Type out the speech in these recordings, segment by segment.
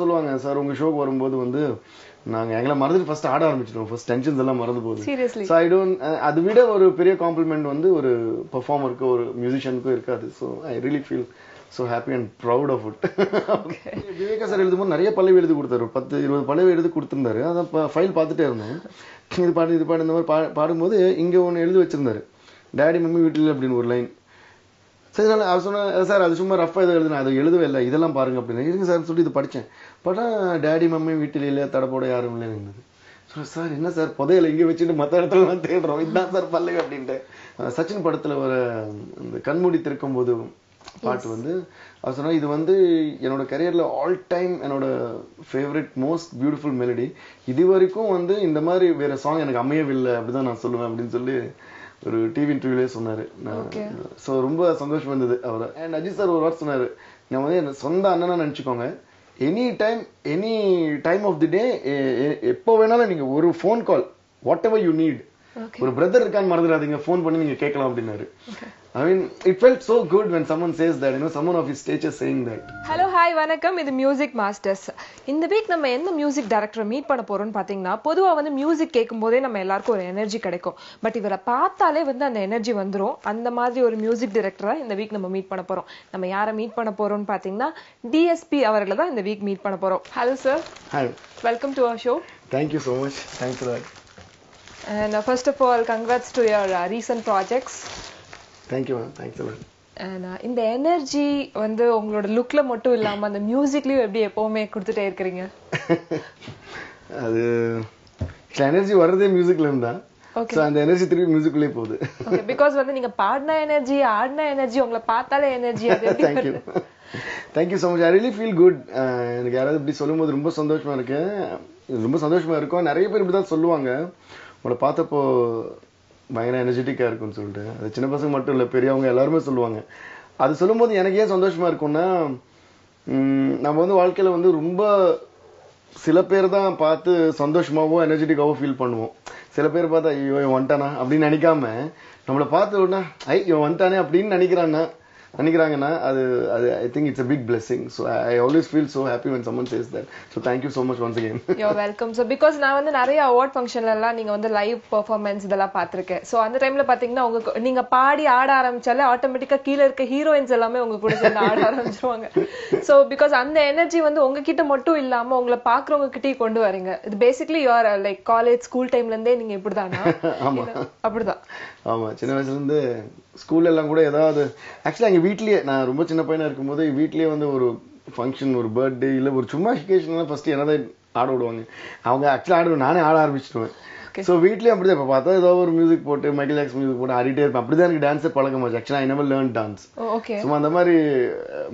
சொல்லுவாங்க சார் உங்க ஷோக்கு வரும்போது வந்து நாங்க எங்களை மறந்துட்டு ஃபர்ஸ்ட் ஆட ஆரம்பிச்சிட்டோம் ஃபர்ஸ்ட் டென்ஷன்ஸ் எல்லாம் மறந்து போகுது சீரியஸ்லி சோ ஐ டோன்ட் அது விட ஒரு பெரிய காம்ப்ளிமெண்ட் வந்து ஒரு பெர்ஃபார்மருக்கு ஒரு மியூசிஷியனுக்கு இருக்காது so I really feel so happy and proud of it okay Viveka sir எழுதும்போது நிறைய பல்லவி எழுதி கொடுத்தாரு 10 20 பல்லவி எழுதி கொடுத்திருந்தாரு அத ஃபைல் பார்த்துட்டே இருந்தேன் இது பாடு இந்த மாதிரி பாடும்போது இங்க ஒன்னு எழுதி வச்சிருந்தாரு டாடி மம்மி வீட்ல அப்படின ஒரு லைன் சரி நான் சொன்ன சார் அது சும்மா ரஃபா ஏதோ எழுதுனா அது எழுதவே இல்லை இதெல்லாம் பாருங்க அப்படின்னு இருங்க சார் சொல்லி இது படிச்சேன் பார்த்தா டாடி மம்மி வீட்டில இல்ல தடபோட யாரும் இல்ல நின்னுது சார் என்ன சார் புதையில இங்க வச்சுட்டு மத்த இடத்துல நான் தேடுறோம் இதுதான் சார் பல்லவி அப்படின்ட்டு சச்சின் படத்துல ஒரு அந்த கண்மூடி திறக்கும் போது பாட்டு வந்து அது சொன்னா இது வந்து என்னோட கரியர்ல ஆல் டைம் என்னோட ஃபேவரட் மோஸ்ட் பியூட்டிஃபுல் மெலடி இது வரைக்கும் வந்து இந்த மாதிரி வேற சாங் எனக்கு அமையவில்லை அப்படிதான் நான் சொல்லுவேன் அப்படின்னு சொல்லி ஒரு டிவி இன்டர்வியூலே சொன்னாரு ஸோ ரொம்ப சந்தோஷம் வந்தது அவர் அண்ட் அஜித் சார் ஒரு வார்த்தை சொன்னாரு நம்ம வந்து என் சொந்த அண்ணனா நினைச்சுக்கோங்க any time of the day எப்போ வேணாலும் நீங்க ஒரு phone call whatever you need ஒரு பிரதர் இருக்கான்னு மறந்துடாதீங்க ஃபோன் பண்ணி நீங்க கேட்கலாம் அப்படின்னாரு I mean it felt so good when someone says that you know someone of his stature saying that hello hi vanakkam idu music masters இந்த week நம்ம என்ன music director மீட் பண்ண போறோம்னு பாத்தீங்கன்னா பொதுவா வந்து music கேக்கும்போதே நம்ம எல்லாருக்கும் ஒரு எனர்ஜி கிடைக்கும் பட் இவரை பார்த்தாலே வந்து அந்த எனர்ஜி வந்துரும் அந்த மாதிரி ஒரு music director-ஆ இந்த week நம்ம மீட் பண்ண போறோம் நம்ம யாரை மீட் பண்ண போறோம்னு பாத்தீங்கன்னா DSP அவர்களை தான் இந்த week மீட் பண்ண போறோம் hello sir hi welcome to our show thank you so much thanks a lot and first of all congrats to your recent projects thank you ma'am thanks a lot and in the energy vandu ungaloda look la mottum illama and music la eppadi epovume kudutte irukringa adu energy varudhe music la unda so and energy through music la povudhu okay because vandu neenga paadna energy aadna energy ungala paathale energy adu eppadi thank you so much I really feel good enakku yaradu eppadi solumbodhu romba sandoshama irukken nariya per ippadi dhaan solluvanga ungala paathapo பயங்கர எனர்ஜெட்டிக்காக இருக்குன்னு சொல்லிட்டு அது சின்ன பசங்க மட்டும் இல்லை பெரியவங்க எல்லாருமே சொல்லுவாங்க அது சொல்லும்போது எனக்கு ஏன் சந்தோஷமா இருக்கும்னா நம்ம வந்து வாழ்க்கையில் வந்து ரொம்ப சில பேர் தான் பார்த்து சந்தோஷமாகவோ எனர்ஜெட்டிக்காகவோ ஃபீல் பண்ணுவோம் சில பேர் பார்த்தா ஐயோ இவன் வந்துட்டானா அப்படின்னு நினைக்காம நம்மளை பார்த்து விடனா ஐ இவன் வந்துட்டானே அப்படின்னு நினைக்கிறாங்கன்னா அது I think it's a big blessing so I always feel so happy when someone says that so thank you so much once again you're welcome so because நான் வந்து நிறைய award function ல எல்லாம் நீங்க வந்து லைவ் பெர்ஃபார்மன்ஸ் இதெல்லாம் பாத்துர்க்கேன் so அந்த டைம்ல பாத்தீங்கன்னா உங்க நீங்க பாடி ஆட ஆரம்பிச்சாலே ஆட்டோமேட்டிக்கா கீழ இருக்க ஹீரோயின்ஸ் எல்லாமே உங்க கூட சேர்ந்து ஆட ஆரம்பிச்சுவாங்க so because அந்த எனர்ஜி வந்து உங்ககிட்ட மட்டும் இல்லாம உங்களை பாக்குறவங்க கிட்டயே கொண்டு வரீங்க இது basically you are like college school timeல இருந்தே நீங்க இப்படி தானா ஆமா அப்படிதான் ஆமா சின்ன வயசுல இருந்து ஸ்கூல்ல எல்லாம் கூட ஏதாவது ஆக்சுவலி அங்கே வீட்லயே நான் ரொம்ப சின்ன பையனா இருக்கும்போது வீட்லயே வந்து ஒரு ஃபங்க்ஷன் ஒரு பர்த்டே இல்லை ஒரு சும்மா அக்கேஷன்லாம் ஃபர்ஸ்ட் என்னதான் ஆட விடுவாங்க அவங்க ஆக்சுவலா ஆடுவேன் நானே ஆட ஆரம்பிச்சிடுவேன் ஸோ வீட்லயே அப்படிதான் இப்போ பார்த்தா ஏதாவது ஒரு மியூசிக் போட்டு மைக்கேல் ஜாக்சன் மியூசிக் போட்டு ஆடிட்டே இருப்பேன் அப்படிதான் எனக்கு டான்ஸே பழக்கமாச்சு ஆக்சுவலா ஐ நெவர் லேர்ன் டான்ஸ் சும்மா அந்த மாதிரி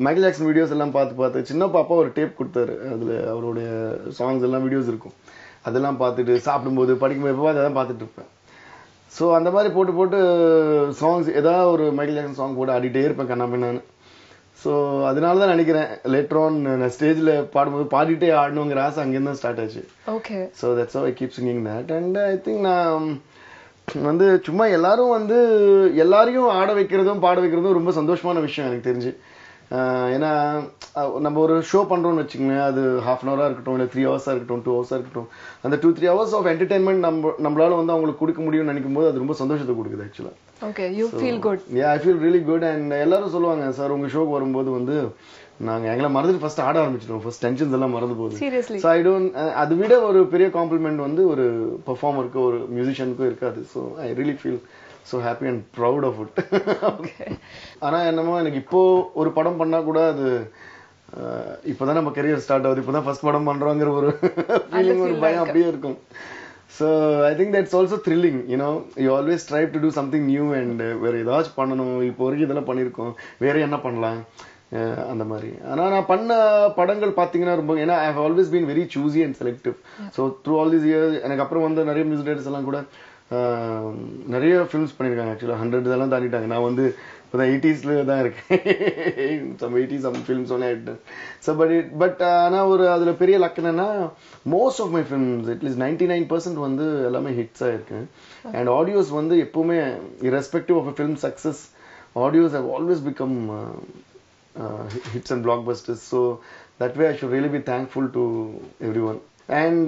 மைக்கேல் ஜாக்சன் வீடியோஸ் எல்லாம் பார்த்து சின்ன பாப்பா ஒரு டேப் கொடுத்தாரு அதுல அவருடைய சாங்ஸ் எல்லாம் வீடியோஸ் இருக்கும் அதெல்லாம் பார்த்துட்டு சாப்பிடும்போது படிக்கும்போது எப்போ அதெல்லாம் பார்த்துட்டு இருப்பேன் ஸோ அந்த மாதிரி போட்டு சாங்ஸ் ஏதாவது ஒரு மைக்கேல் ஜாக்சன் சாங் போட்டு ஆடிட்டே இருப்பேன் கண்ணா பின்னான்னு ஸோ அதனால தான் நினைக்கிறேன் லேட்டர் ஆன் நான் ஸ்டேஜில் பாடும்போது பாடிட்டே ஆடணுங்கிற ஆசை அங்கேருந்து தான் ஸ்டார்ட் ஆச்சு okay so that's how I keep singing that and I think நான் வந்து சும்மா எல்லாரும் வந்து எல்லாரையும் ஆட வைக்கிறதும் பாட வைக்கிறதும் ரொம்ப சந்தோஷமான விஷயம் எனக்கு தெரிஞ்சு ஏன்னா நம்ம ஒரு ஷோ பண்றோம்னு வச்சுக்கோங்களேன் அது ஹாஃப் அன் ஹவரா இருக்கட்டும் இல்லை 3 hours இருக்கட்டும் 2 hours இருக்கட்டும் அந்த 2-3 hours ஆஃப் என்டர்டைன்மெண்ட் நம்மளால வந்து அவங்களுக்கு கொடுக்க முடியும்னு நினைக்கும் போது அது ரொம்ப சந்தோஷத்தை கொடுக்குது ஆக்சுவலா okay you feel good yeah I feel really good and எல்லாரும் சொல்லுவாங்க சார் உங்க ஷோக்கு வரும்போது வந்து நாங்க எங்களை மறந்துட்டு ஃபர்ஸ்ட் ஆட ஆரம்பிச்சிட்டோம் ஃபர்ஸ்ட் டென்ஷன்ஸ் எல்லாம் மறந்து போகுது சீரியஸ்லி சோ ஐ டோன்ட் அது விட ஒரு பெரிய காம்ப்ளிமெண்ட் வந்து ஒரு பெர்ஃபார்மருக்கு ஒரு மியூசிஷியனுக்கு இருக்காது so I really feel so happy and proud of it okay ana enamo enak ippo oru padam panna kuda adu ipoda nam career start avudhu ipoda first padam pandrongra oru feeling oru bayam apdiye irukum so I think that's also thrilling you know you always try to do something new and vera edach pananum ipo oru idala panirukom vera enna pannalam அந்த மாதிரி ஆனா நான் பண்ண படங்கள் பாத்தீங்கன்னா ரொம்ப ஏன்னா I have always been very choosy and selective so through all this years எனக்கு அப்புறம் வந்து நிறைய மியூசிக் டைரக்டர்ஸ் எல்லாம் கூட நிறைய ஃபிலிம்ஸ் பண்ணியிருக்காங்க ஆக்சுவலாக 100 இதெல்லாம் தாண்டிட்டாங்க நான் வந்து இப்போ தான் 80s தான் இருக்கேன் சம் 80s சம் ஃபிலிம்ஸ் ஒன்னே ஆகிட்டேன் ஸோ பட் ஆனால் ஒரு அதில் பெரிய லக் என்னன்னா most of my films at least 99% வந்து எல்லாமே ஹிட்ஸாக இருக்கேன் அண்ட் ஆடியோஸ் வந்து எப்பவுமே irrespective of film success audios have always become hits and blockbusters so That way I should really be thankful to everyone. And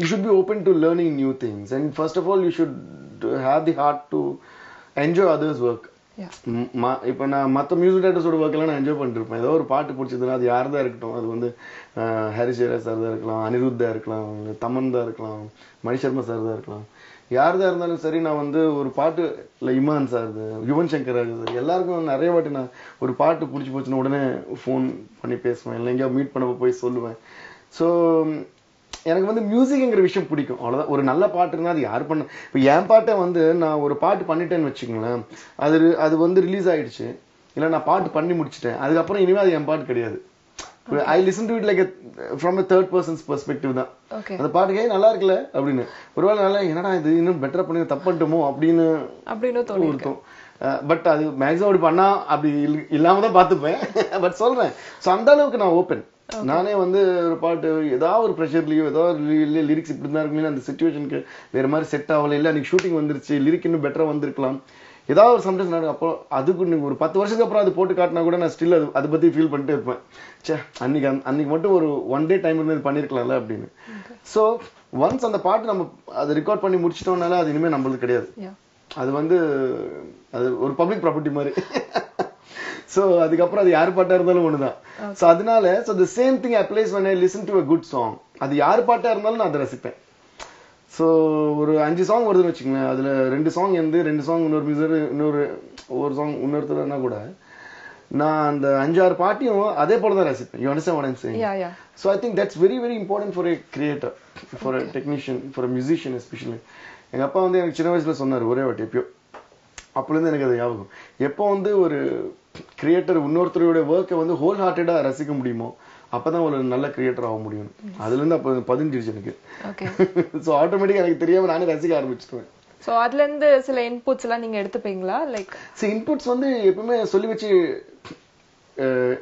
you should be open to learning new things. And first of all, you should have the heart to enjoy others' work. Yeah. So, எனக்கு வந்து மியூசிக்ங்கற விஷயம் பிடிக்கும் அவ்வளவுதான் ஒரு நல்ல பாட்டுனா அது யார் பண்ண இப்ப ஏன் பாட்டை வந்து நான் ஒரு பாட்டு பண்ணிட்டேன்னு வெச்சீங்களா அது வந்து ரிலீஸ் ஆயிடுச்சு இல்ல நான் பாட்டு பண்ணி முடிச்சிட்டேன் அதுக்கு அப்புறம் இனிமே அது என் பாட்டு கிடையாது I listen to it like from a third person's perspective தான் அந்த பாட்டுக்கே நல்லா இருக்குல அப்படினு ஒருவேளை நல்லா என்னடா இது இன்னும் பெட்டரா பண்ணி தப்பட்டோமோ அப்படினு தோணும் பட் அது மேக்ஸிமம் அப்படி பண்ணா அப்படி இல்லாம தான் பாத்துப்பேன் பட் சொல்றேன் சோ அந்த அளவுக்கு நான் ஓபன் நானே வந்து ஒரு பாட்டு ஏதா ஒரு பிரஷர்லயோ ஏதா ஒரு லிரிக்ஸ் இப்படி தான் இருக்குமே அந்த சிச்சுவேஷனுக்கு வேற மாதிரி செட் ஆவல இல்ல நீங்க ஷூட்டிங் வந்துருச்சு லிரிக் இன்னும் பெட்டரா வந்திருக்கலாம் ஏதா ஒரு சம்டைம்ஸ் நான் அப்போ அதுக்கு ஒரு 10 வருஷத்துக்கு அப்புறம் அது போட்டு காட்டினா கூட நான் ஸ்டில் அது பத்தி ஃபீல் பண்ணிட்டே இருப்பேன் ச்சே அன்னைக்கு மட்டும் ஒரு ஒன் டே டைம் இருந்து பண்ணிருக்கலாம்ல அப்படினு சோ ஒன்ஸ் அந்த பாட்டு நம்ம அதை ரெக்கார்ட் பண்ணி முடிச்சிட்டோம்னால அது இனிமே நம்மளுக்கு கிடையாது அது வந்து அது ஒரு பப்ளிக் ப்ராப்பர்ட்டி மாதிரி So, the same thing applies when I listen to a good song. That's why I listen to a good song. So, if you have a song, you can listen to a song, you can listen to a song. You understand what I'm saying? Yeah, yeah. So, I think that's very, very important for a creator, for a technician, for a musician especially. My father told me that I was young. Creator உன்னொருத்தரோட work வந்து whole ஹார்ட்டடா ரசிக்க முடியுமோ அப்பதான் ஒரு நல்ல creator ஆக முடியும் அதுல இருந்து அப்ப பதிஞ்சிருச்சு எனக்கு ஓகே சோ ஆட்டோமேட்டிக்கா எனக்கு தெரியாம நானே ரசிக்க ஆரம்பிச்சிட்டேன் சோ அதுல இருந்து சில இன்புட்ஸ் எல்லாம் நீங்க எடுத்துப்பீங்களா லைக் சோ இன்புட்ஸ் வந்து எப்பவுமே சொல்லி வச்சு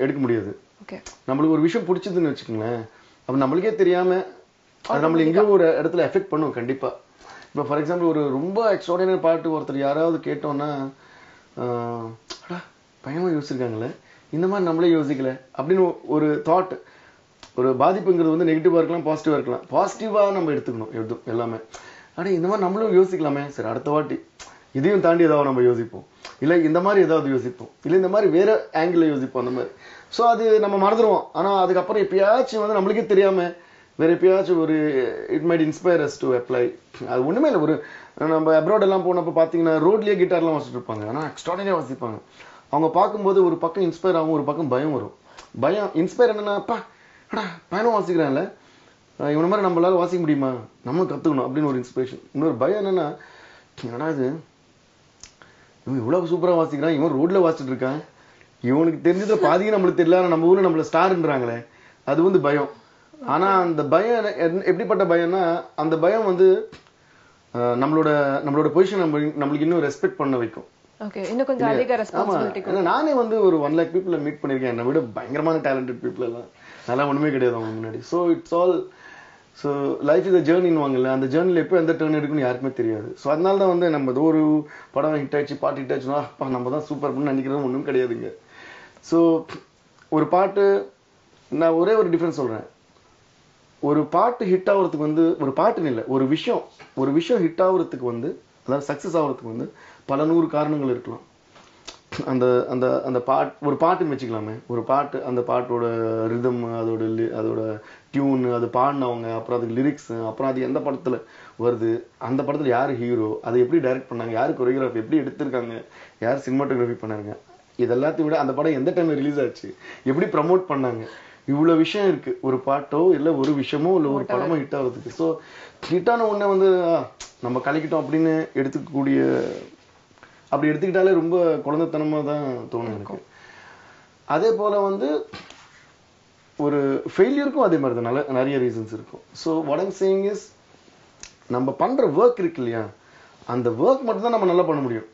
எடுக்க முடியாது ஓகே நமக்கு ஒரு விஷயம் பிடிச்சதுன்னு வெச்சுக்கங்களேன் அப்ப நமக்கே தெரியாம அது நம்ம எங்க ஒரு இடத்துல எஃபெக்ட் பண்ணும் கண்டிப்பா இப்போ ஃபார் எக்ஸாம்பிள் ஒரு ரொம்ப எக்ஸ்ட்ராஆர்டினரி பாட்டு ஒருத்தர் யாராவது கேட்டோம்னா பயமா யோசிச்சிருக்காங்களே இந்த மாதிரி நம்மளே யோசிக்கல அப்படின்னு ஒரு தாட் ஒரு பாதிப்புங்கிறது வந்து நெகட்டிவா இருக்கலாம் பாசிட்டிவா இருக்கலாம் பாசிட்டிவா நம்ம எடுத்துக்கணும் எல்லாமே ஆனா இந்த மாதிரி நம்மளும் யோசிக்கலாமே சரி அடுத்த வாட்டி இதையும் தாண்டி ஏதாவது நம்ம யோசிப்போம் இல்ல இந்த மாதிரி ஏதாவது யோசிப்போம் இல்ல இந்த மாதிரி வேற ஆங்கிள் யோசிப்போம் அந்த மாதிரி சோ அது நம்ம மறந்துடுவோம் ஆனா அதுக்கப்புறம் எப்பயாச்சும் வந்து நம்மளுக்கே தெரியாம வேற எப்பயாச்சும் ஒரு it might inspire us to apply அது ஒண்ணுமே இல்லை ஒரு நம்ம அப்ராட் எல்லாம் போனப்ப பாத்தீங்கன்னா ரோட்லயே கிட்டார் எல்லாம் வாசிட்டு இருப்பாங்க ஆனா எக்ஸ்ட்ராடினரியா வாசிப்பாங்க அவங்க பார்க்கும்போது ஒரு பக்கம் இன்ஸ்பயர் ஆகும் ஒரு பக்கம் பயம் வரும் பயம் இன்ஸ்பயர் என்னன்னாப்பா பயனும் வாசிக்கிறான்ல இவன மாதிரி நம்மளால வாசிக்க முடியுமா நம்ம கத்துக்கணும் அப்படின்னு ஒரு இன்ஸ்பிரேஷன் இன்னொரு பயம் என்னன்னா என்னடா இது இவன் இவ்வளவு சூப்பரா வாசிக்கிறான் இவன் ரோட்ல வாசிச்சுட்டு இருக்கான் இவனுக்கு தெரிஞ்சதுல பாதியே நம்மளுக்கு தெரியல நம்ம ஊர்ல நம்மள ஸ்டார்ன்றாங்களே அது வந்து பயம் ஆனா அந்த பயம் எப்படிப்பட்ட பயம்னா அந்த பயம் வந்து நம்மளோட பொசிஷன் நம்மளுக்கு இன்னும் ரெஸ்பெக்ட் பண்ண வைக்கும் Okay, இன்னும் கொஞ்சம் அதிக ரெஸ்பான்சிபிலிட்டி கொண்டு நானே வந்து ஒரு 1 லட்சம் people மீட் பண்ணிருக்கேன் என்ன விட பயங்கரமான டாலன்டட் people எல்லாம் நல்லா ஒண்ணுமே கிடையாது அவங்க முன்னாடி so it's all so life is a journey னுவாங்கல அந்த ஜர்னில எப்ப எந்த டர்ன் எடுக்குன்னு யாருமே தெரியாது so அதனால தான் வந்து நம்ம ஒரு படம் ஹிட் ஆச்சு பாட்டு ஹிட் ஆச்சுனா அப்ப நம்ம தான் சூப்பர் பண்ணி நினைக்கிறோம் ஒண்ணும் கிடையாதுங்க so ஒரு பாட்டு நான் ஒரே ஒரு டிஃபரன்ஸ் சொல்றேன் ஒரு பாட்டு ஹிட் ஆவறதுக்கு வந்து ஒரு பாட்டுன்னு இல்ல ஒரு விஷயம் ஹிட் ஆவறதுக்கு வந்து அதாவது சக்சஸ் ஆவறதுக்கு வந்து பல நூறு காரணங்கள் இருக்கலாம் அந்த அந்த அந்த பாட்டு ஒரு பாட்டுன்னு வச்சுக்கலாமே ஒரு பாட்டு அந்த பாட்டோட ரிதம் அதோட டியூன் அது பாடினவங்க அப்புறம் அதுக்கு லிரிக்ஸ் அப்புறம் அது எந்த படத்துல வருது அந்த படத்துல யாரு ஹீரோ அதை எப்படி டைரக்ட் பண்ணாங்க யாரு கொரியோகிராஃபி எப்படி எடுத்திருக்காங்க யார் சினிமாட்டோகிராஃபி பண்ணாங்க இதெல்லாத்தையும் விட அந்த படம் எந்த டைம்ல ரிலீஸ் ஆச்சு எப்படி ப்ரமோட் பண்ணாங்க இவ்வளவு விஷயம் இருக்கு ஒரு பாட்டோ இல்ல ஒரு விஷயமோ இல்ல ஒரு படமோ ஹிட் ஆகுறதுக்கு ஸோ ஹிட்டான உடனே வந்து நம்ம கலக்கிட்டோம் அப்படின்னு எடுத்துக்கக்கூடிய அப்படி எடுத்துக்கிட்டாலே ரொம்ப குழந்தைத்தனமா தான் தோணும் எனக்கு அதே போல வந்து ஒரு ஃபெயிலியருக்கும் அதே மாதிரி தான் நிறைய ரீசன்ஸ் இருக்கும் so what I'm saying is நம்ம பண்ற ஒர்க் இருக்கு இல்லையா அந்த ஒர்க் மட்டும் தான் நம்ம நல்லா பண்ண முடியும்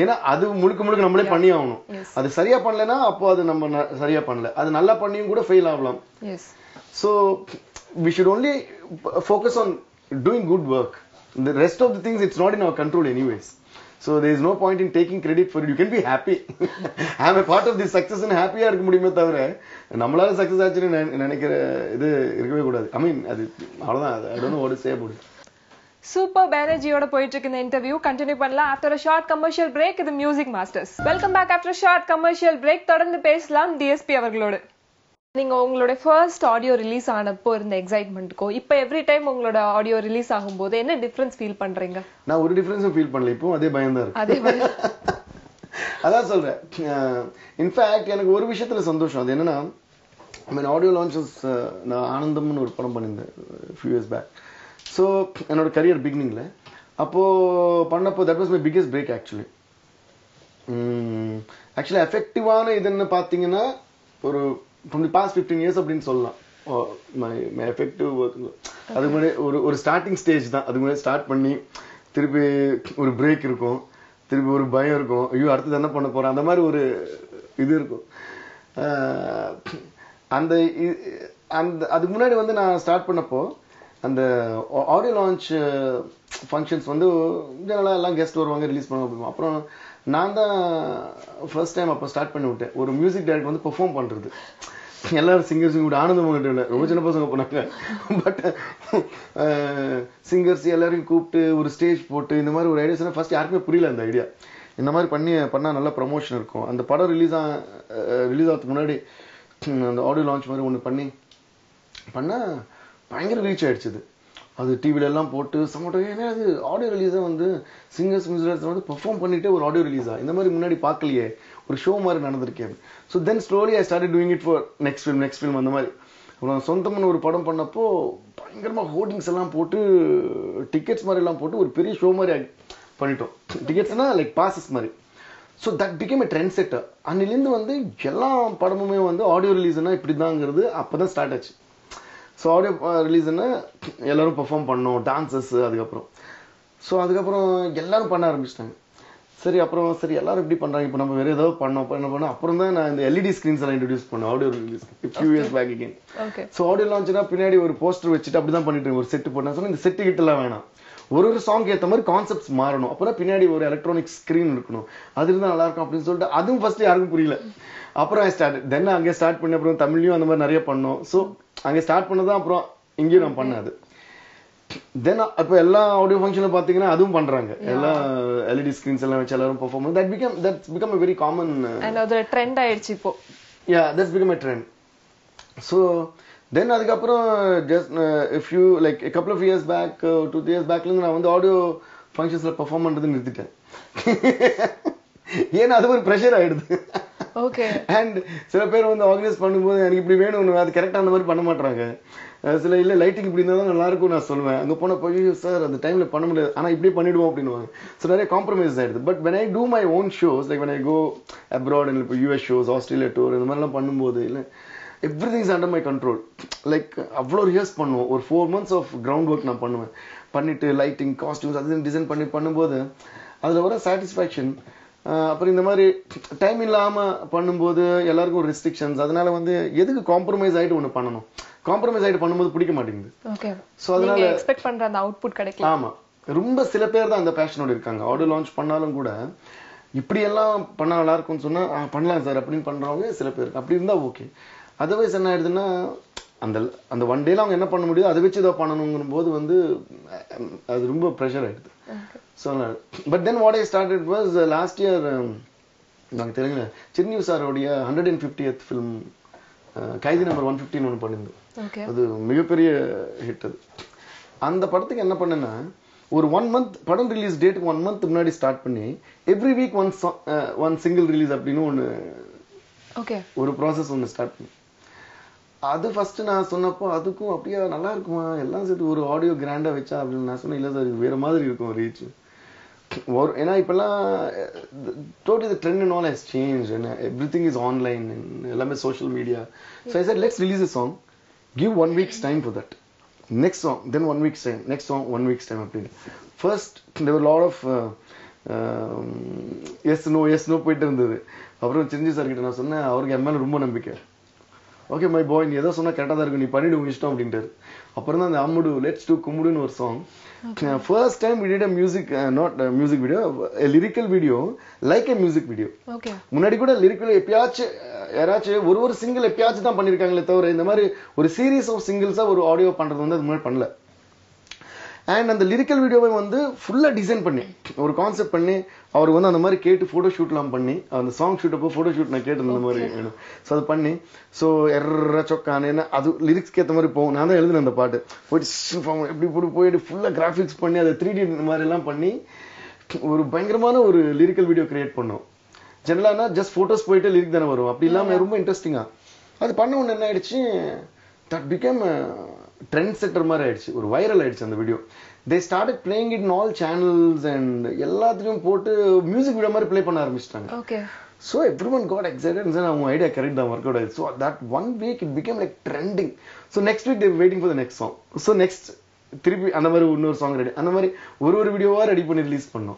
ஏன்னா அது முழுக்க நம்மளே பண்ணி ஆகணும் அது சரியா பண்ணலன்னா அப்போ அது நம்ம சரியா பண்ணல அது நல்லா பண்ணியும் கூட ஃபெயில் ஆகலாம் so we should only focus on doing good work the rest of the things it's not in our control anyways So there is no point in taking credit for it. You can be happy. I am a part of this success and happy. I mean, I don't know what to say about it. Superb energy oda poitirukku interview continue pannalam after a short commercial break. The Music Masters. Welcome back after a short commercial break. Thodarndu pesalam DSP avargaloda. You first audio release the excitement. Now, every time you audio release, what difference feel? I don't feel any difference. That's it. In fact, I was happy about one audio launches a few years back. So, I was career beginning. That was my biggest break actually. Actually, effective one from the past 15 years, I've been saying my effective work. That's a starting stage. That's start panni, thirupi break irukum, thirupi oru bhayam irukum, ayyo adutha enna panna poran andha mari oru idu irukum. And adukku munadi vande na start pannappo and audio launch functions vandu generally ella guest varuvanga release pannuvom. Appuram naan da first time appo start panni vitten oru music director vandu perform pandrudhu. All singers would but singers ellarum koopittu a stage put indha mari oru ideas first yaarkume puriyala indha idea indha mari panna nalla promotion irukum and padam release aadhu munadi and audio launch mari one panna bayangara reach aichidhu adu TV la ellam potu samota ena adu audio release vandu singers musicians vandu perform pannite or audio release ah indha mari munadi paakaliye or show mari nadandhirukken. So then slowly I started doing it for next film andha mari apuram sontamana or padam pannappo bayangarama holdings ellam potu tickets mari ellam potu or periya show mari pannitom tickets na like passes mari. So that became a trendsetter annilindu vandu ella padamume vandu audio release na ipdi daangiradhu appo dhaan start aachu. So audio release na ellarum perform pannom dances adukaprom so adukaprom ellarum panna arambichitaanga seri aprom seri ellarum ipdi pandranga ipo nam vera edho pannom aprom dhaan na indha LED screens la introduce panna audio release a few years back again. Okay, so audio launch na pinadi or poster vechittu apdi dhaan pannittu or set potta sonna indha set gittala venam ஒரு song ஏத்த மாதிரி concepts மாறணும் அப்புறம் பின்னாடி ஒரு electronic screen இருக்கணும் அது இருந்தா நல்லா இருக்கும் அப்படினு சொல்லிட்டு அதுவும் ஃபர்ஸ்ட் யாருக்கும் புரியல அப்புறம் தென் அங்க ஸ்டார்ட் பண்ணி அப்புறம் தமிழ்லயும் அந்த மாதிரி நிறைய பண்ணோம் சோ அங்க ஸ்டார்ட் பண்ணதா அப்புறம் இங்கேயும் நான் பண்ணது தென் அப்ப எல்லா ஆடியோ ஃபங்க்ஷனும் பாத்தீங்கன்னா அதுவும் பண்றாங்க எல்லா எல்இடி ஸ்கிரீன்ஸ் எல்லாம் வச்சு எல்லாரும் பெர்ஃபார்ம் பண்ணு that's become a very common and அது ட்ரெண்ட் ஆயிருச்சு இப்போ yeah that's become a trend. So then adukapra just if you like a couple of years back 2 years back la na vandu audio functions la perform pandradhu nirthiten yena adu or pressure aidudhu. Okay, and sila per vandu organize pannumbodhu enak ipdi venum adu correct ah andha mari panna matraanga sila illa lighting ipdi irundha dhaan nalla irukku na solven anga pona poyu sir adu time la panna mudiyadhu ana ipdi panniduvom appadinuvanga so nare compromises aidudhu. But when I do my own shows like when I go abroad and like US shows Australia tour indha mari la pannumbodhu illa everything is under my control like avlo rehearse பண்ணுவோம் ஒரு 4 months of ground work நான் பண்ணுவேன் பண்ணிட்டு lighting costumes அதெல்லாம் design பண்ணி பண்ணும்போது அதுல வர satisfaction அப்புறம் இந்த மாதிரி டைம் இல்லாம பண்ணும்போது எல்லாருக்கும் ஒரு ரெஸ்ட்ரிக்ஷன்ஸ் அதனால வந்து எதுக்கு காம்ப்ரமைஸ் ஆயிட்டு ஒன்னு பண்ணனும் காம்ப்ரமைஸ் ஆயிட்டு பண்ணும்போது பிடிக்க மாட்டேங்குது. ஓகே, சோ அதனால நீங்க எக்ஸ்பெக்ட் பண்ற அந்த அவுட்புட் கிடைக்கல. ஆமா, ரொம்ப சில பேர் தான் அந்த பேஷனோட இருக்காங்க ஆடியோ லான்ச் பண்ணாலும் கூட இப்படி எல்லாம் பண்ணா நல்லா இருக்கும்னு சொன்னா பண்ணலாம் சார் அப்படிን பண்றவங்க சில பேர் அப்படி இருந்தா ஓகே. Otherwise என்ன ஆயிடுதுன்னா அந்த ஒன் டேல அவங்க என்ன பண்ண முடியுது அதை வச்சு ஏதோ பண்ணணும்ங்கும்போது வந்து அது ரொம்ப பிரஷர் ஆயிடுது. So but then what I started was last year நமக்கு தெரியுங்க சின்னியூ சாரோட 150th ஃபிலிம் கைதி நம்பர் 150 ஒன்னு பண்ணிருந்தோம். அது மிகப்பெரிய ஹிட். அது அந்த படத்துக்கு என்ன பண்ணேன்னா ஒரு 1 month படம் ரிலீஸ் டேட்டுக்கு 1 month முன்னாடி ஸ்டார்ட் பண்ணி every week one single release அப்படினு ஒன்னு ஒரு process ஒன்னு ஸ்டார்ட் பண்ணி அது ஃபர்ஸ்ட் நான் சொன்னப்போ அதுக்கும் அப்படியே நல்லா இருக்குமா எல்லாம் சேர்த்து ஒரு ஆடியோ கிராண்டா வச்சா அப்படின்னு நான் சொன்னேன். இல்லை சார் இது வேற மாதிரி இருக்கும் ரீச் ஏன்னா இப்பெல்லாம் totally the trend and all has change and everything is online எல்லாமே social media. So I sir let's release a song give 1 week's time for that next song then 1 week's time next song 1 week's time அப்படின்னு first there were lot of yes no போயிட்டு இருந்தது. அப்புறம் Chiranjeevi sir கிட்ட நான் சொன்னேன் அவருக்கு என் மேல ரொம்ப நம்பிக்கை okay, my boy, you are doing correct. Let's do Kumudun song. Okay. First time we did a music, not a music video, a lyrical video, like a music video. Okay. Munadi kuda lyrical one single epiyachu dhaan pannirukkaangale thavara indha mari or series of singles ah or audio pandradhu vandha adhu pannala. And the lyrical video vandu full ah design panni or concept panni avaru vandu andha mari ketu photo shoot la panni and the song shoot appo photo shoot na ketu andha mari so adu panni so erra chokkanena adu lyrics ketha mari pov naan dhaan eludhana andha paatu poidu eppadi podu poidu full ah graphics panni adu 3D mari la panni oru bayangaramana oru lyrical video create pannom. Generally, na just photos poite lyric dana varum apdi illa romba interesting ah adu panna unna enna aichu that became a trendsetter mari aichu or viral aichu and the video they started playing it in all channels and ellathilum potu music video mari play panna aarambichatanga. Okay, so everyone got excited and said our idea correct da work out. So that one week it became like trending. So next week they were waiting for the next song. So next திருப்பி அந்த மாதிரி இன்னொரு song ready அந்த மாதிரி ஒரு வீடியோவா ready பண்ணி release பண்ணோம்.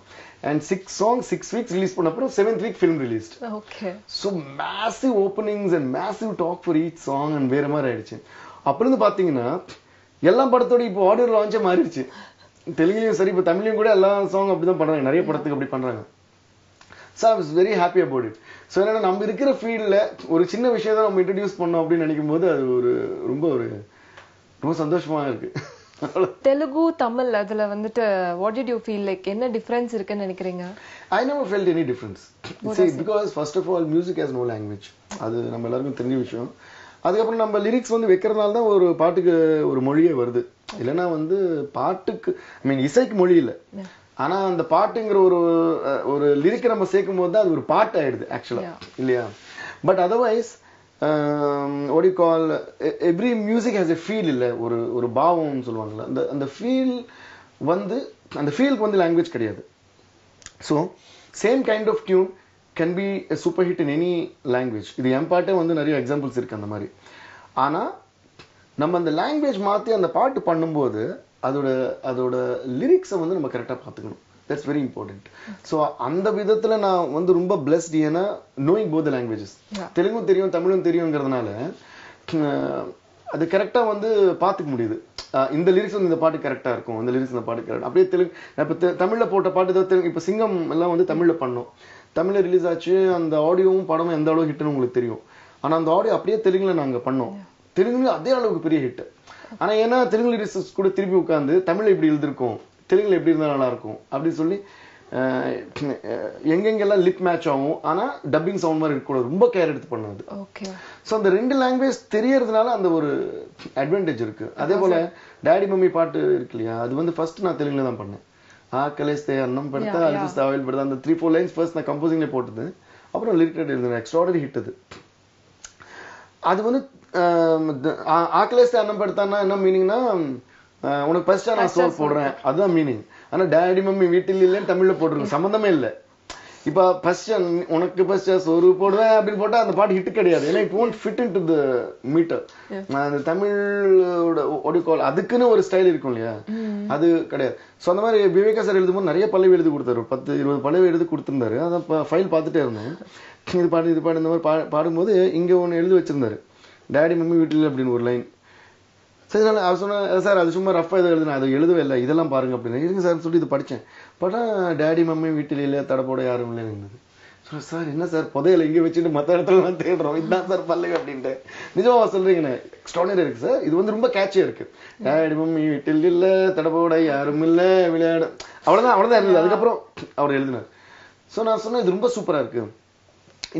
And 6 songs 6 weeks ரிலீஸ் பண்ண அப்புறம் 7th week film released. Okay, so massive openings and massive talk for each song and வேற மாதிரி ஆயிடுச்சு. அப்புறம் வந்து பாத்தீங்கன்னா எல்லா படத்தோட இப்போ ஆடியோ லான்ச்சே மாறிடுச்சு. தெலுங்குலயும் சரி இப்போ தமிழ்லயும் கூட எல்லா song அப்படி தான் பண்றாங்க. நிறைய படத்துக்கு அப்படி பண்றாங்க. So I was very happy about it. So என்னன்னா நம்ம இருக்கிற ஃபீல்ட்ல ஒரு சின்ன விஷயத்தை நம்ம இன்ட்ரோடியூஸ் பண்ணோம் அப்படி நினைக்கும்போது அது ரொம்ப சந்தோஷமா இருக்கு. Telugu, Tamil, what did you feel like? Enna difference irukku nenikringa? I never felt any difference. See, because first of all, music has no language. Adu nam ellarkum therinja vishayam. Adukapra nam lyrics vandu vekkranaal dhaan oru paattukku oru moliye varudhu. Illana vandu paattukku I mean isaikku moli illa. Ana and paattungra oru lyric nam seekumbodhu adu oru part aayidhu actually. Illaya? But otherwise what do you call every music has a feel illa or baavam nu solvangala and the feel vandu and the feel ku vandu language kediyadu. So same kind of tune can be a super hit in any language. Idu em paate vandu nariya examples irukku andha mari ana nam andha language maathi andha paattu pannumbodhu adoda lyrics vandu nam correct ah paathukanum. That's very important. So அந்த விதத்துல நான் வந்து ரொம்ப blessed ஏனா knowing both the languages. தெலுங்கும் தெரியும் தமிழும் தெரியும்ங்கிறதுனால அது கரெக்ட்டா வந்து பாத்துக்க முடியுது. இந்த லிரிக்ஸ் வந்து இந்த பாட்டு கரெக்ட்டா இருக்கும். இந்த லிரிக்ஸ் இந்த பாட்டு கரெக்ட். அப்படியே தெலுங்கு இப்ப தமிழ்ல போட்ட பாட்டு தெலுங்கு இப்ப சிங்கம் எல்லாம் வந்து தமிழ்ல பண்ணோம். தமிழ்ல ரிலீஸ் ஆச்சு அந்த ஆடியோவும் படமும் எந்த அளவுக்கு ஹிட்னு உங்களுக்கு தெரியும். ஆனா அந்த ஆடியோ அப்படியே தெலுங்குல நாங்க பண்ணோம். தெலுங்குல அதே அளவுக்கு பெரிய ஹிட். ஆனா ஏனா தெலுங்கு லிரிக்ஸ் கூட திருப்பி உட்கார்ந்து தமிழ்ல இப்படி எழுதிருக்கோம். தெலுங்குல எப்படி இருந்தா நல்லா இருக்கும் அப்படி சொல்லி எங்கெங்கெல்லாம் லிப் மேட்ச் ஆகும் ஆனா டப்பிங் சவுண்ட் மாதிரி கூட ரொம்ப கேர் எடுத்து பண்ணது. ஓகே, சோ அந்த ரெண்டு லாங்குவேஜ் தெரியறதுனால அந்த ஒரு அட்வான்டேஜ் இருக்கு. அதே போல டாடி மம்மி பாட்டு இருக்கு இல்லையா அது வந்து ஃபர்ஸ்ட் நான் தெலுங்குல தான் பண்ணேன். ஆகலேஸ்தே அன்னம் படுதா அல்ஸ் தாவல் படுதா அந்த 3-4 லைன்ஸ் ஃபர்ஸ்ட் நான் கம்போசிங்ல போட்டது அப்புறம் லிரிக்ல எழுதுன எக்ஸ்ட்ராடரி ஹிட் அது. அது வந்து ஆகலேஸ்தே அன்னம் படுதான்னா என்ன மீனிங்னா உனக்கு பஸ்டா நான் சோர் போடுறேன் அதுதான் மீனிங். ஆனா டாடி மம்மி வீட்டில் இல்லைன்னு தமிழ்ல போட்டிருக்கோம் சம்பந்தமே இல்லை. இப்ப பஸ்டா உனக்கு பஸ்டா சோறு போடுவேன் அப்படின்னு போட்டா அந்த பாட்டு ஹிட் கிடையாது. ஏன்னா it won't fit into the meter. அந்த தமிழோட ஆடியோ கால் அதுக்குன்னு ஒரு ஸ்டைல் இருக்கும் இல்லையா அது கிடையாது. ஸோ அந்த மாதிரி விவேகா சார் எழுதும்போது நிறைய பல்லவி எழுதி கொடுத்தாரு 10-20 பல்லவி எழுதி கொடுத்திருந்தாரு. அதான் ஃபைல் பார்த்துட்டே இருந்தேன். இது பாடு இந்த மாதிரி பாடும்போது இங்க ஒன்னு எழுதி வச்சிருந்தாரு டாடி மம்மி வீட்டில் அப்படின்னு ஒரு லைன். சரி நான் அவர் சொன்ன சார் அது சும்மா ரஃபா இதை எழுதுனா அதை எழுதவே இல்லை இதெல்லாம் பாருங்க அப்படின்னு இருங்க சார்னு சொல்லி இது படித்தேன். பட்டா டேடி மம்மி வீட்டில் இல்லை தடப்போட யாரும் இல்லைன்னு இருந்தது. ஸோ சார் என்ன சார் புதையில இங்கே வச்சுட்டு மற்ற இடத்துலலாம் தேடுறோம் இதுதான் சார் பல்லவி அப்படின்ட்டு நிஜமாக சொல்கிறீங்கண்ணே எக்ஸ்ட்ராடனரி இருக்குது சார். இது வந்து ரொம்ப கேட்சியாக இருக்குது. டேடி மம்மி வீட்டில் இல்லை தடப்போட யாரும் இல்லை விளையாடு அவ்வளோதான் இருந்தது. அதுக்கப்புறம் அவர் எழுதினார். ஸோ நான் சொன்னேன் இது ரொம்ப சூப்பராக இருக்குது.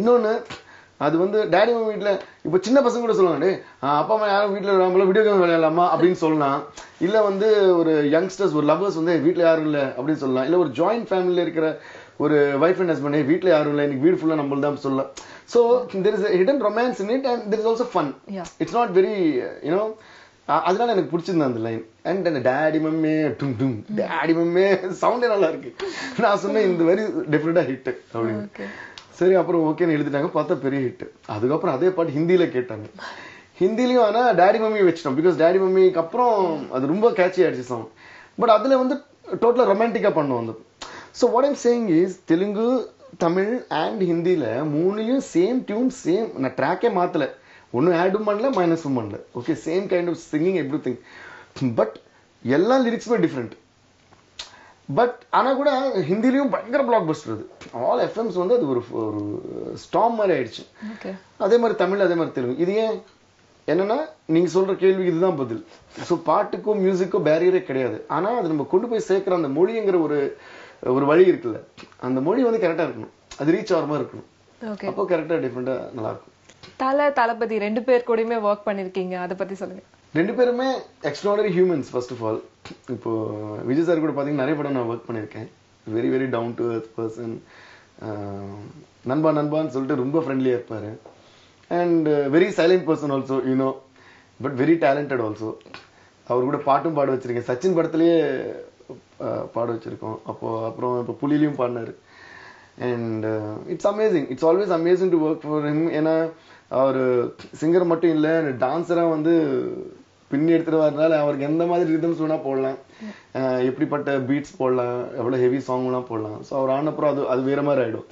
இன்னொன்று அது வந்து டாடி மம்மி வீட்டுல இப்ப சின்ன பசங்க கூட சொல்லுவாங்க அப்பா அம்மா யாரும் வீட்டுல விளையாடாம வீடியோ கேம் விளையாடலாமா அப்படின்னு சொல்லலாம். இல்ல வந்து ஒரு யங்ஸ்டர்ஸ் ஒரு லவ்வர்ஸ் வந்து வீட்டுல யாரும் இல்ல அப்படின்னு சொல்லலாம். இல்ல ஒரு ஜாயிண்ட் ஃபேமிலியில இருக்கிற ஒரு வைஃப் அண்ட் ஹஸ்பண்ட் வீட்டுல யாரும் இல்ல இன்னைக்கு வீடு ஃபுல்லா நம்மள்தான் சொல்லலாம். So there is a hidden romance in it and there is also fun. It's not very அதனால எனக்கு பிடிச்சிருந்தேன் அந்த லைன். அண்ட் அந்த டாடி மம்மே டும் டும் டாடி மம்மே சவுண்டே நல்லா இருக்கு. நான் சொன்னேன் இந்த மாதிரி டிஃபரெண்டா ஹிட் அப்படின்னு. சரி அப்புறம் ஓகேன்னு எழுதிட்டாங்க. பார்த்தா பெரிய ஹிட். அதுக்கப்புறம் அதே பாட்டு ஹிந்தியில கேட்டாங்க. ஹிந்திலையும் ஆனா டாடி மம்மி வச்சிட்டோம் பிகாஸ் டாடி மம்மிக்கு அப்புறம் அது ரொம்ப கேட்சி ஆயிடுச்சு சாங். பட் அதுல வந்து டோட்டலா ரொமான்டிக்கா பண்ணும் வந்து. So what I'm saying is Telugu Tamil and ஹிந்தியில 3லயும் சேம் டியூன் சேம் நான் ட்ராக்கே மாத்தல ஒன்னு ஆடும் பண்ணல மைனஸும் பண்ணல okay same kind of singing everything but எல்லா லிரிக்ஸ்மே டிஃபரெண்ட் பட் ஆனா கூட ஹிந்திலயும் பயங்கர பிளாக் பஸ்டர் அது ஆல் எஃப்எம்ஸ் வந்து அது ஒரு ஸ்டார்ம் மாதிரி ஆயிடுச்சு அதே மாதிரி தமிழ் அதே மாதிரி தெலுங்கு இது ஏன் என்னன்னா நீங்க சொல்ற கேள்விக்கு இதுதான் பதில் ஸோ பாட்டுக்கும் மியூசிக்கும் பேரியரே கிடையாது ஆனா அது நம்ம கொண்டு போய் சேர்க்கிற அந்த மொழிங்கிற ஒரு வழி இருக்குல்ல அந்த மொழி வந்து கரெக்டா இருக்கணும் அது ரீச் ஆகிற மாதிரி இருக்கணும் அப்போ கரெக்டா டிஃப்ரெண்டா நல்லா இருக்கும் தலை தளபதி ரெண்டு பேர் கூடயுமே ஒர்க் பண்ணிருக்கீங்க அதை பத்தி சொல்லுங்க ரெண்டு பேருமே extraordinary humans first of all இப்போ விஜய் சார் கூட பாத்தீங்கன்னா நிறைய படம் நான் ஒர்க் பண்ணிருக்கேன் very very down to earth person நண்பா நண்பான்னு சொல்லிட்டு ரொம்ப ஃப்ரெண்ட்லியா இருப்பாரு and very silent person also you know but very talented also அவர் கூட பாட்டும் பாட வச்சிருக்கேன் சச்சின் படத்திலேயே பாட வச்சிருக்கோம் அப்போ அப்புறம் இப்போ புலியிலையும் பாடினாரு and it's amazing it's always amazing to work for him ஏன்னா அவர் சிங்கர் மட்டும் இல்லை டான்ஸராக வந்து பின்னி எடுத்துட்டு வரதுனால அவருக்கு எந்த மாதிரி ரிதம்ஸ் வேணா போடலாம் எப்படிப்பட்ட பீட்ஸ் போடலாம் எவ்வளோ ஹெவி சாங்லாம் போடலாம் ஸோ அவர் ஆனப்புறம் அது வேற மாதிரி ஆகிடும்